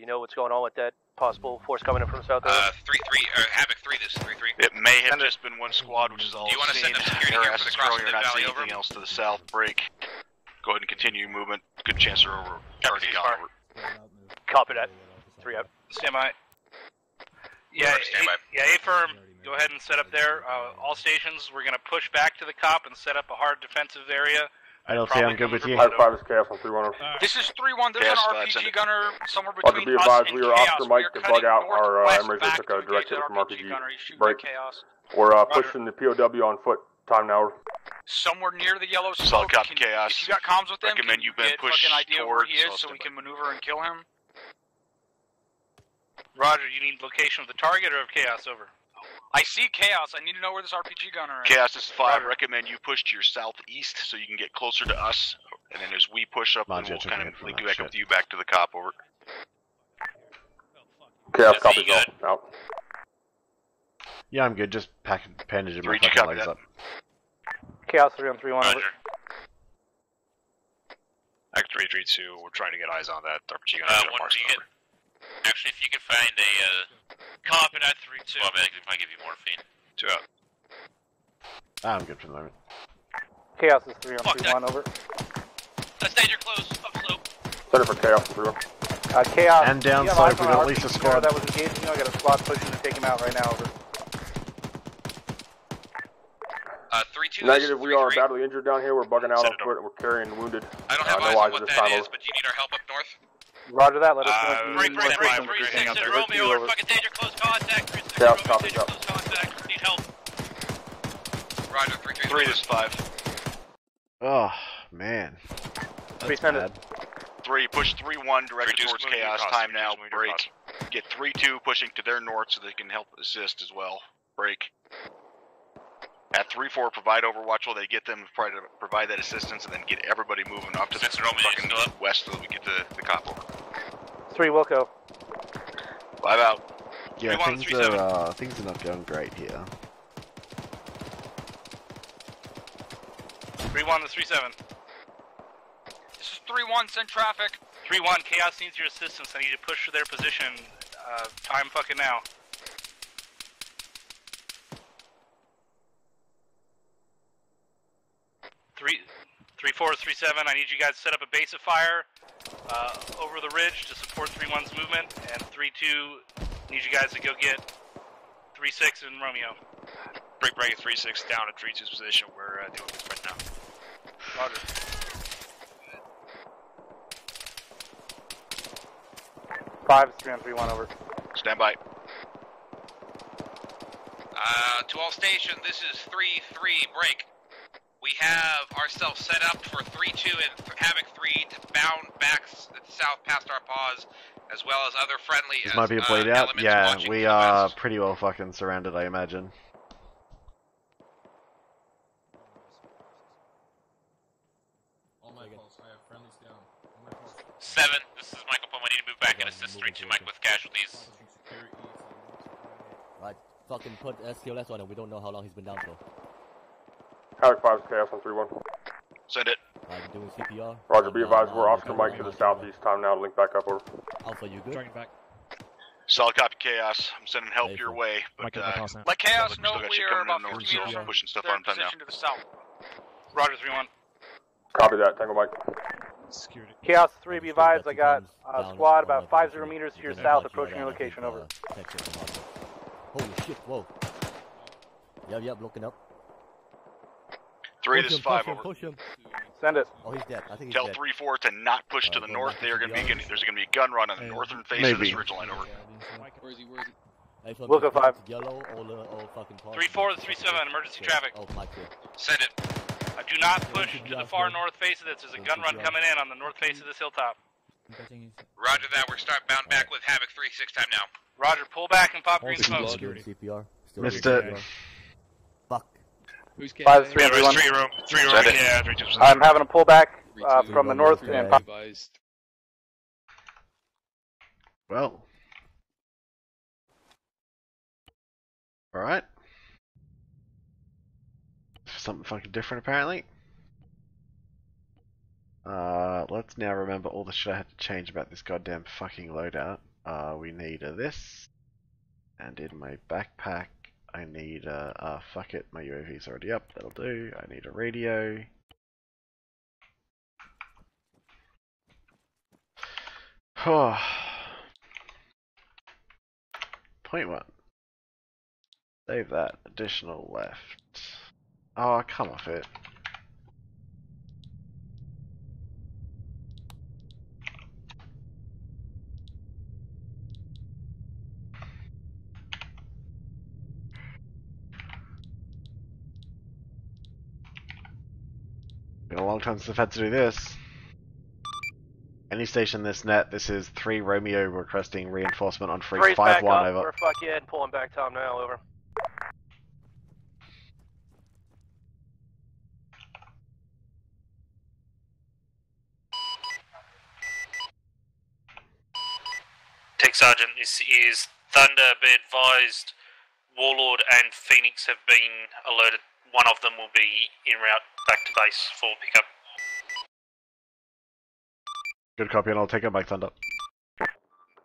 You know what's going on with that possible force coming in from south there? 3-3, Havoc 3, this is 3-3. It may have just been one squad, which is all I've seen. Do you want to send up security here for the crossing the valley, over? Anything else to the south, break. Go ahead and continue movement. Good chance they're over. Already gone, over. Copy that. 3 up. Standby. Yeah, A firm, go ahead and set up there. All stations, we're going to push back to the COP and set up a hard defensive area. I don't see, I'm good with you. High 5 is Chaos on 3-1. This is 3-1, there's an RPG gunner somewhere between us and Chaos. We were off the mic to bug out our MRZR, took a direct hit from RPG. Break. We're pushing the POW on foot. Time now. Somewhere near the yellow smoke. Can, Chaos. If you got comms with him, recommend you get pushed fucking idea where he is so we can maneuver and kill him. Roger, you need location of the target or of Chaos, over? I see Chaos, I need to know where this RPG gunner is. Chaos is 5, Roger. Recommend you push to your southeast so you can get closer to us. And then as we push up, we'll kind of link back up to you back to the COP, over. Chaos, copy all. Out. Yeah, I'm good. Just bandaging my fucking legs up. Chaos 3 on 3-1. Roger. Act 3-3-2, we're trying to get eyes on that. RPG gunner. Actually, if you can find a cop at 3-2, I might give you morphine. 2 out. I'm good for the moment. Chaos is 3 on 3-1, over. That stage are close, upslope. Center for Chaos 3-1. Chaos. And downslope, we at least a squad. That was engaged, I got a squad pushing to take him out right now, over. 3-2. Negative, we are badly injured down here. We're bugging out on foot. We're carrying wounded. I don't have eyes on what that is, but you need our help up north. Roger that. Let us know. Break, 3-6 and Romeo are fucking danger close contact. 3-6 and danger close contact. Need help. Roger, 3-3. 3 is 5. Oh, man. 3, push 3-1 directly towards Chaos. Time now. Break. Get 3-2 pushing to their north so they can help assist as well. Break. At 3-4, provide overwatch while they get them, provide that assistance, and then get everybody moving off to the fucking west so that we get the COP, over. 3, we'll go. 5 out. Yeah, things are not going great here. 3-1 to 3-7. This is 3-1, send traffic. 3-1, Chaos needs your assistance. I need to push to their position. Time fucking now. Three four, 3-7. I need you guys to set up a base of fire over the ridge to support 3-1's movement, and 3-2 need you guys to go get 3-6 and Romeo. Break 3-6 down at 3-2's position. We're dealing with right now. Roger. Five 3-on-3-1 over. Stand by. To all stations, this is 3-3 break. We have ourselves set up for 3-2 and Havoc 3 to bound back south past our paws, as well as other friendly elements. This might be a blade out. Yeah, we are pretty well fucking surrounded, I imagine. All my calls, I have friendlies down. 7, this is Michael Pum. I need to move back and assist 3-2 Mike with casualties. Right, fucking put STLS on him. We don't know how long he's been down for. Havoc 5 is Chaos on 3-1. Send it. Doing CPR. Roger, be advised, we're off to Mike to the southeast. Time now to link back up, over. Alpha, you good? Back. Solid copy, Chaos. I'm sending help your way, but let Chaos know we're about 50 meters from pushing stuff on time now. To the south. Roger, 3-1. Copy that, Tango Mike. Security. Chaos 3, be advised, I got a squad about 50 meters to your south approaching your location, over. Holy shit, whoa. Yep, looking up. 3 push this him, 5 push over. Push him. Send it. Oh, he's dead. I think he's dead. Tell 3-4 to not push to the north. They're gonna be there's gonna be a gun run on the northern face of this ridgeline. Over. Where is he? Where is he? Look at 5. 3-4 to 3-7, emergency traffic. Oh, my God. Send it. I do not push to the far north face of this. There's a gun run coming in on the north face of this hilltop. Roger that. We're start bound back with Havoc 3-6 time now. Roger, pull back and pop green smoke. CPR. Missed it. Fuck. 5-3-1. 3-room. Yeah, 3-2. I'm having a pullback from the north and pop. Well. Alright. Something fucking different apparently. Let's now remember all the shit I had to change about this goddamn fucking loadout. We need this. And in my backpack, I need fuck it, my UAV's already up, that'll do. I need a radio. Oh. Point 1. Save that, additional left. Oh, come off it. Been a long time since I've had to do this. Any station this net, this is 3 Romeo requesting reinforcement on free 5-1 over. We're fucking pulling back Tom now, over. Tech Sergeant, this is Thunder. Be advised, Warlord and Phoenix have been alerted. One of them will be en route back to base for pickup. Good copy, and I'll take it back, Thunder.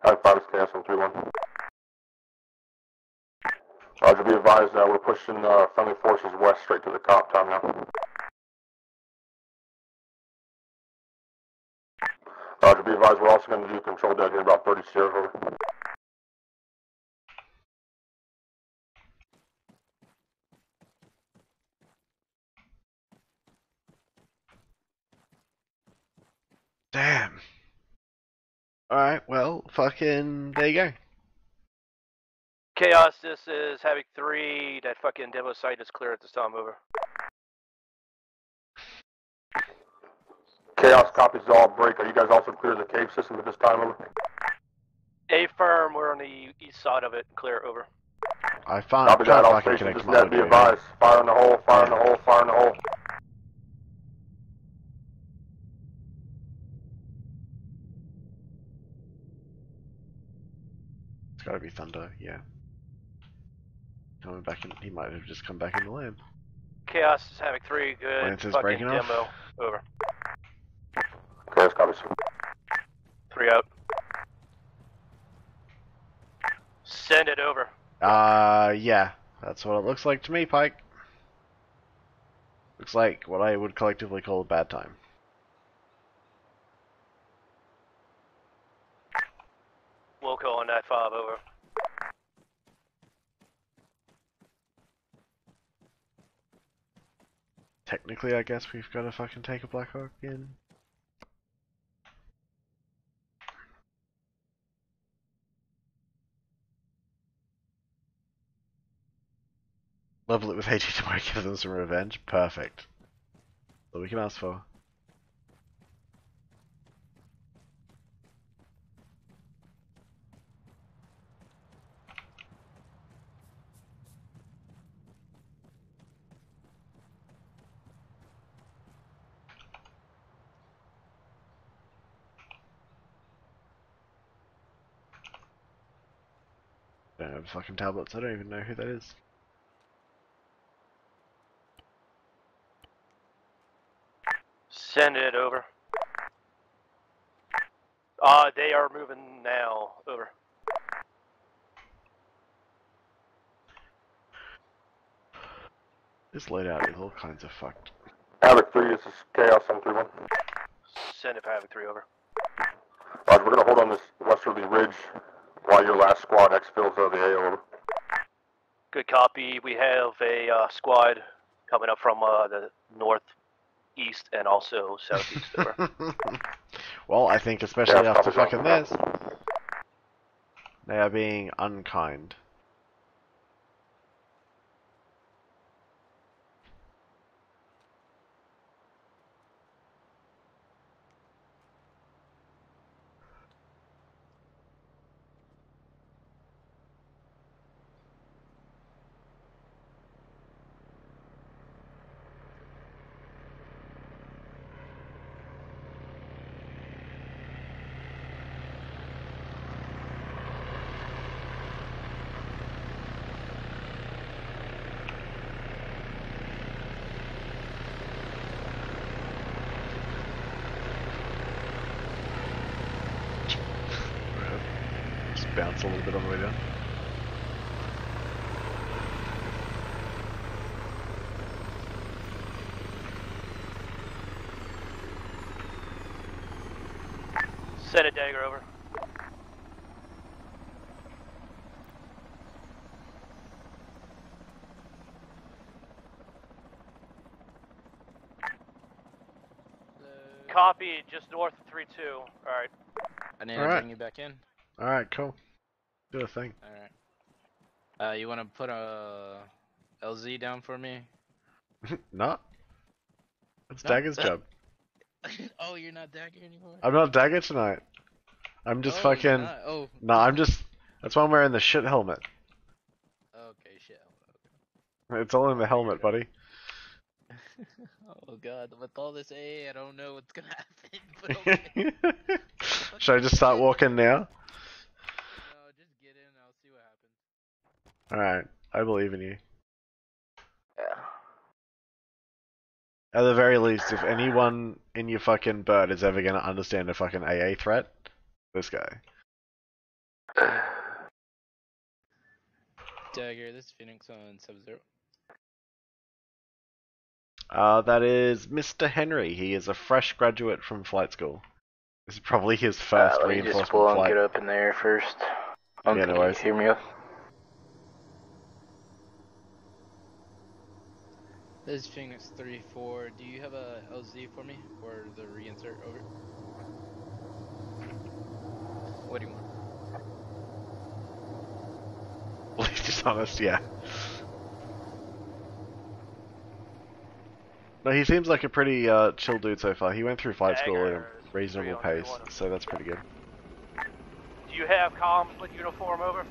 High-5 is CAS on 3-1. Roger, be advised, we're pushing friendly forces west straight to the COP time now. Roger, be advised, we're also going to do control down here about 30 stairs over. Damn. Alright, well, fucking, there you go. Chaos, this is Havoc 3, that fucking demo site is clear at this time, over. Chaos copies all break. Are you guys also clear of the cave system at this time, over? Affirm, we're on the east side of it, clear, over. I found copy that, all stations just net, be advised. Fire in the hole, fire in the hole, fire in the hole. It's gotta be Thunder, yeah. Coming back in, he might have just come back in the lab. Chaos is Havoc 3, good fucking demo, off. Over. Chaos copies. 3 out. Send it, over. Yeah, that's what it looks like to me, Pike. Looks like what I would collectively call a bad time. We'll call on that 5, over. Technically, I guess we've got to fucking take a Black Hawk in. Level it with AT tomorrow, give them some revenge. Perfect. All we can ask for. Don't have fucking tablets, I don't even know who that is. Send it, over. They are moving now, over. This loadout is all kinds of fucked. Havoc 3, this is Chaos on 3-1. Send it for Havoc 3, over. Roger, we're gonna hold on this westerly ridge while your last squad exfills the A, over. Good copy. We have a squad coming up from the north east and also southeast over. Well, I think especially after fucking this, they are being unkind. Bounce a little bit on the way down. Set a dagger over. Copy, just north of 3-2. Alright. I need to bring you back in. Alright, cool. Do a thing. Alright. You wanna put a LZ down for me? Not. It's Dagger's job. Oh, you're not Dagger anymore? I'm not Dagger tonight. I'm just fucking... Oh. No, I'm just... That's why I'm wearing the shit helmet. Okay, shit helmet. It's all in the helmet, buddy. Oh god, with all this AA, I don't know what's gonna happen. But okay. Should I just start walking now? Alright, I believe in you. Yeah. At the very least, if anyone in your fucking bird is ever gonna understand a fucking AA threat, this guy. Dagger, this is Phoenix on Sub-Zero. That is Mr. Henry. He is a fresh graduate from flight school. This is probably his first reinforcement just pull flight. Get up in the air first. Yeah, no worries. Hear me up. This is Phoenix 3-4. Do you have a LZ for me? Or the reinsert? Over. What do you want? Please just honest, yeah. No, he seems like a pretty chill dude so far. He went through flight school at a reasonable pace, so that's pretty good. Do you have comms with uniform over?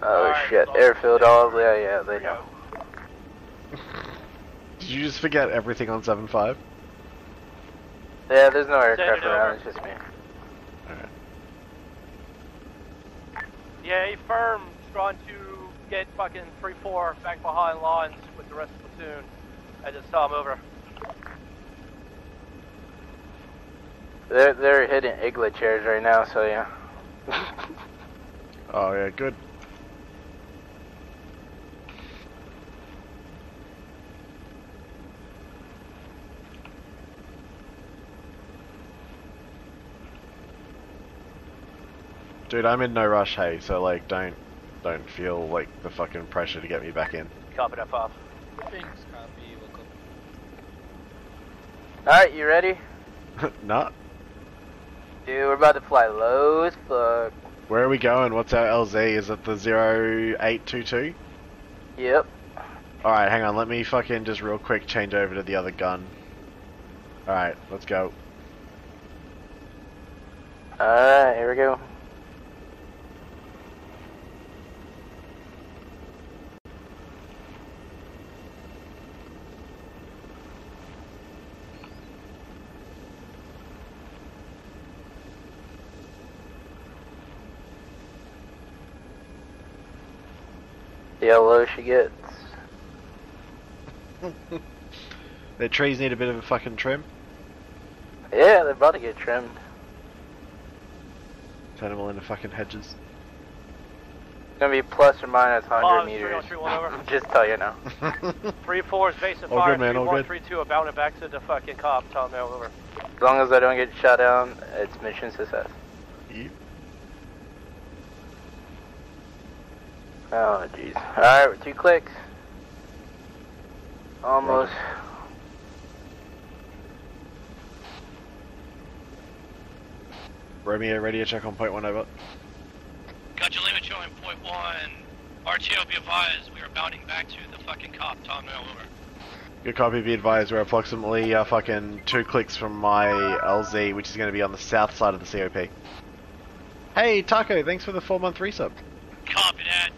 Oh shit, airfield all the way, yeah, they know. Did you just forget everything on 7-5? Yeah, there's no aircraft around, it's just me. Alright. Yeah, firm, trying to get fucking 3-4 back behind lines with the rest of the platoon. I just saw him over. They're hitting Igla chairs right now, so yeah. Oh yeah, good. Dude, I'm in no rush, hey, so like, don't feel like the fucking pressure to get me back in. Copy that, Bob. Thanks, copy. Alright, you ready? Not. Dude, we're about to fly low as fuck. Where are we going? What's our LZ? Is it the 0822? Yep. Alright, hang on, let me fucking just real quick change over to the other gun. Alright, let's go. Alright, here we go. See how low she gets. The trees need a bit of a fucking trim. Yeah, they're about to get trimmed. Turn them all into fucking hedges. It's gonna be plus or minus 100 meters. 3-1, 3-1, over. Just tell you now. 3-4 is base of fire. 3-1, 3-2 about and back to the fucking COP. Tell them over. As long as I don't get shot down, it's mission success. Yep. Oh jeez. Alright, we're 2 clicks. Almost. Romeo, ready to check on point one over. Gotcha, leave it showing point one. RTO, be advised, we are bounding back to the fucking COP, Tom, now over. Good copy, be advised, we're approximately fucking 2 clicks from my LZ, which is going to be on the south side of the COP. Hey, Taco, thanks for the 4-month resub. Copy that,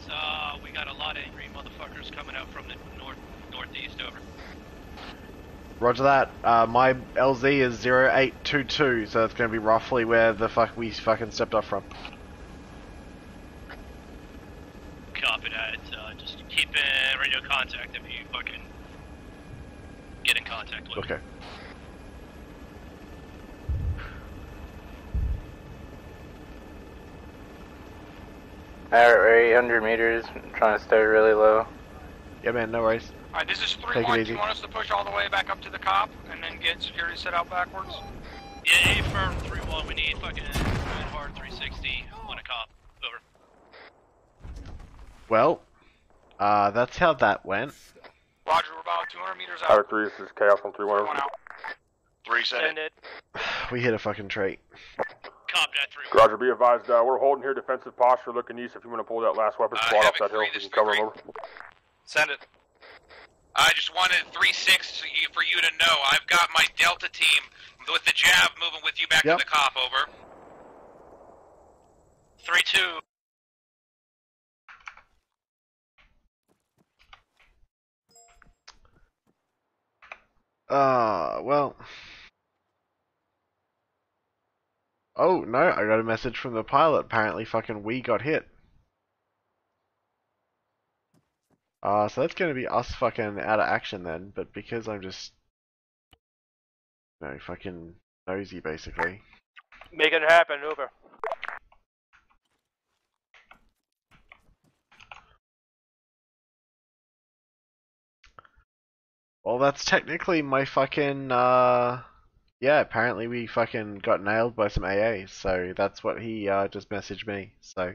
we got a lot of angry motherfuckers coming out from the northeast, over. Roger that, my LZ is 0822, so it's going to be roughly where the fuck we fucking stepped off from. Copy that, just keep in radio contact if you fucking get in contact with me. Okay. Alright, 800 meters, I'm trying to stay really low. Yeah man, no worries. Alright, this is 3-1, do you want us to push all the way back up to the COP and then get security set out backwards? Yeah, firm 3-1, we need fucking hard 360 on a COP, over. Well, that's how that went. Roger, we're about 200 meters out. Power 3, this is Chaos on 3-1. 3 set it. We hit a fucking trait. Cop that 3-1. Roger, be advised, we're holding here defensive posture, looking east if you want to pull that last weapon squad off that hill, we can cover them over. Send it. I just wanted 3-6 for you to know. I've got my Delta team with the jab moving with you back to the COP, over. 3-2. Well. Oh, no, I got a message from the pilot. Apparently, fucking we got hit. So that's gonna be us fucking out of action then, but because I'm just... you know, fucking nosy, basically. Make it happen, over. Well, that's technically my fucking, yeah, apparently we fucking got nailed by some AAs, so that's what he, just messaged me, so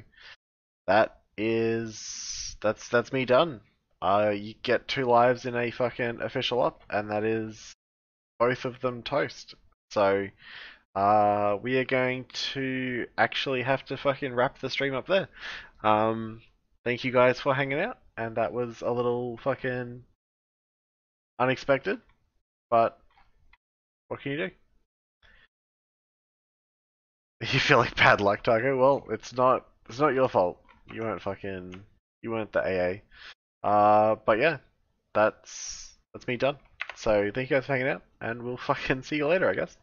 that is, that's me done. You get 2 lives in a fucking official up, and that is both of them toast, so, we are going to actually have to fucking wrap the stream up there. Thank you guys for hanging out, and that was a little fucking... unexpected, but what can you do? You feel like bad luck, Taco? Well, it's not your fault. You weren't the AA. But yeah, that's me done. So thank you guys for hanging out, and we'll fucking see you later, I guess.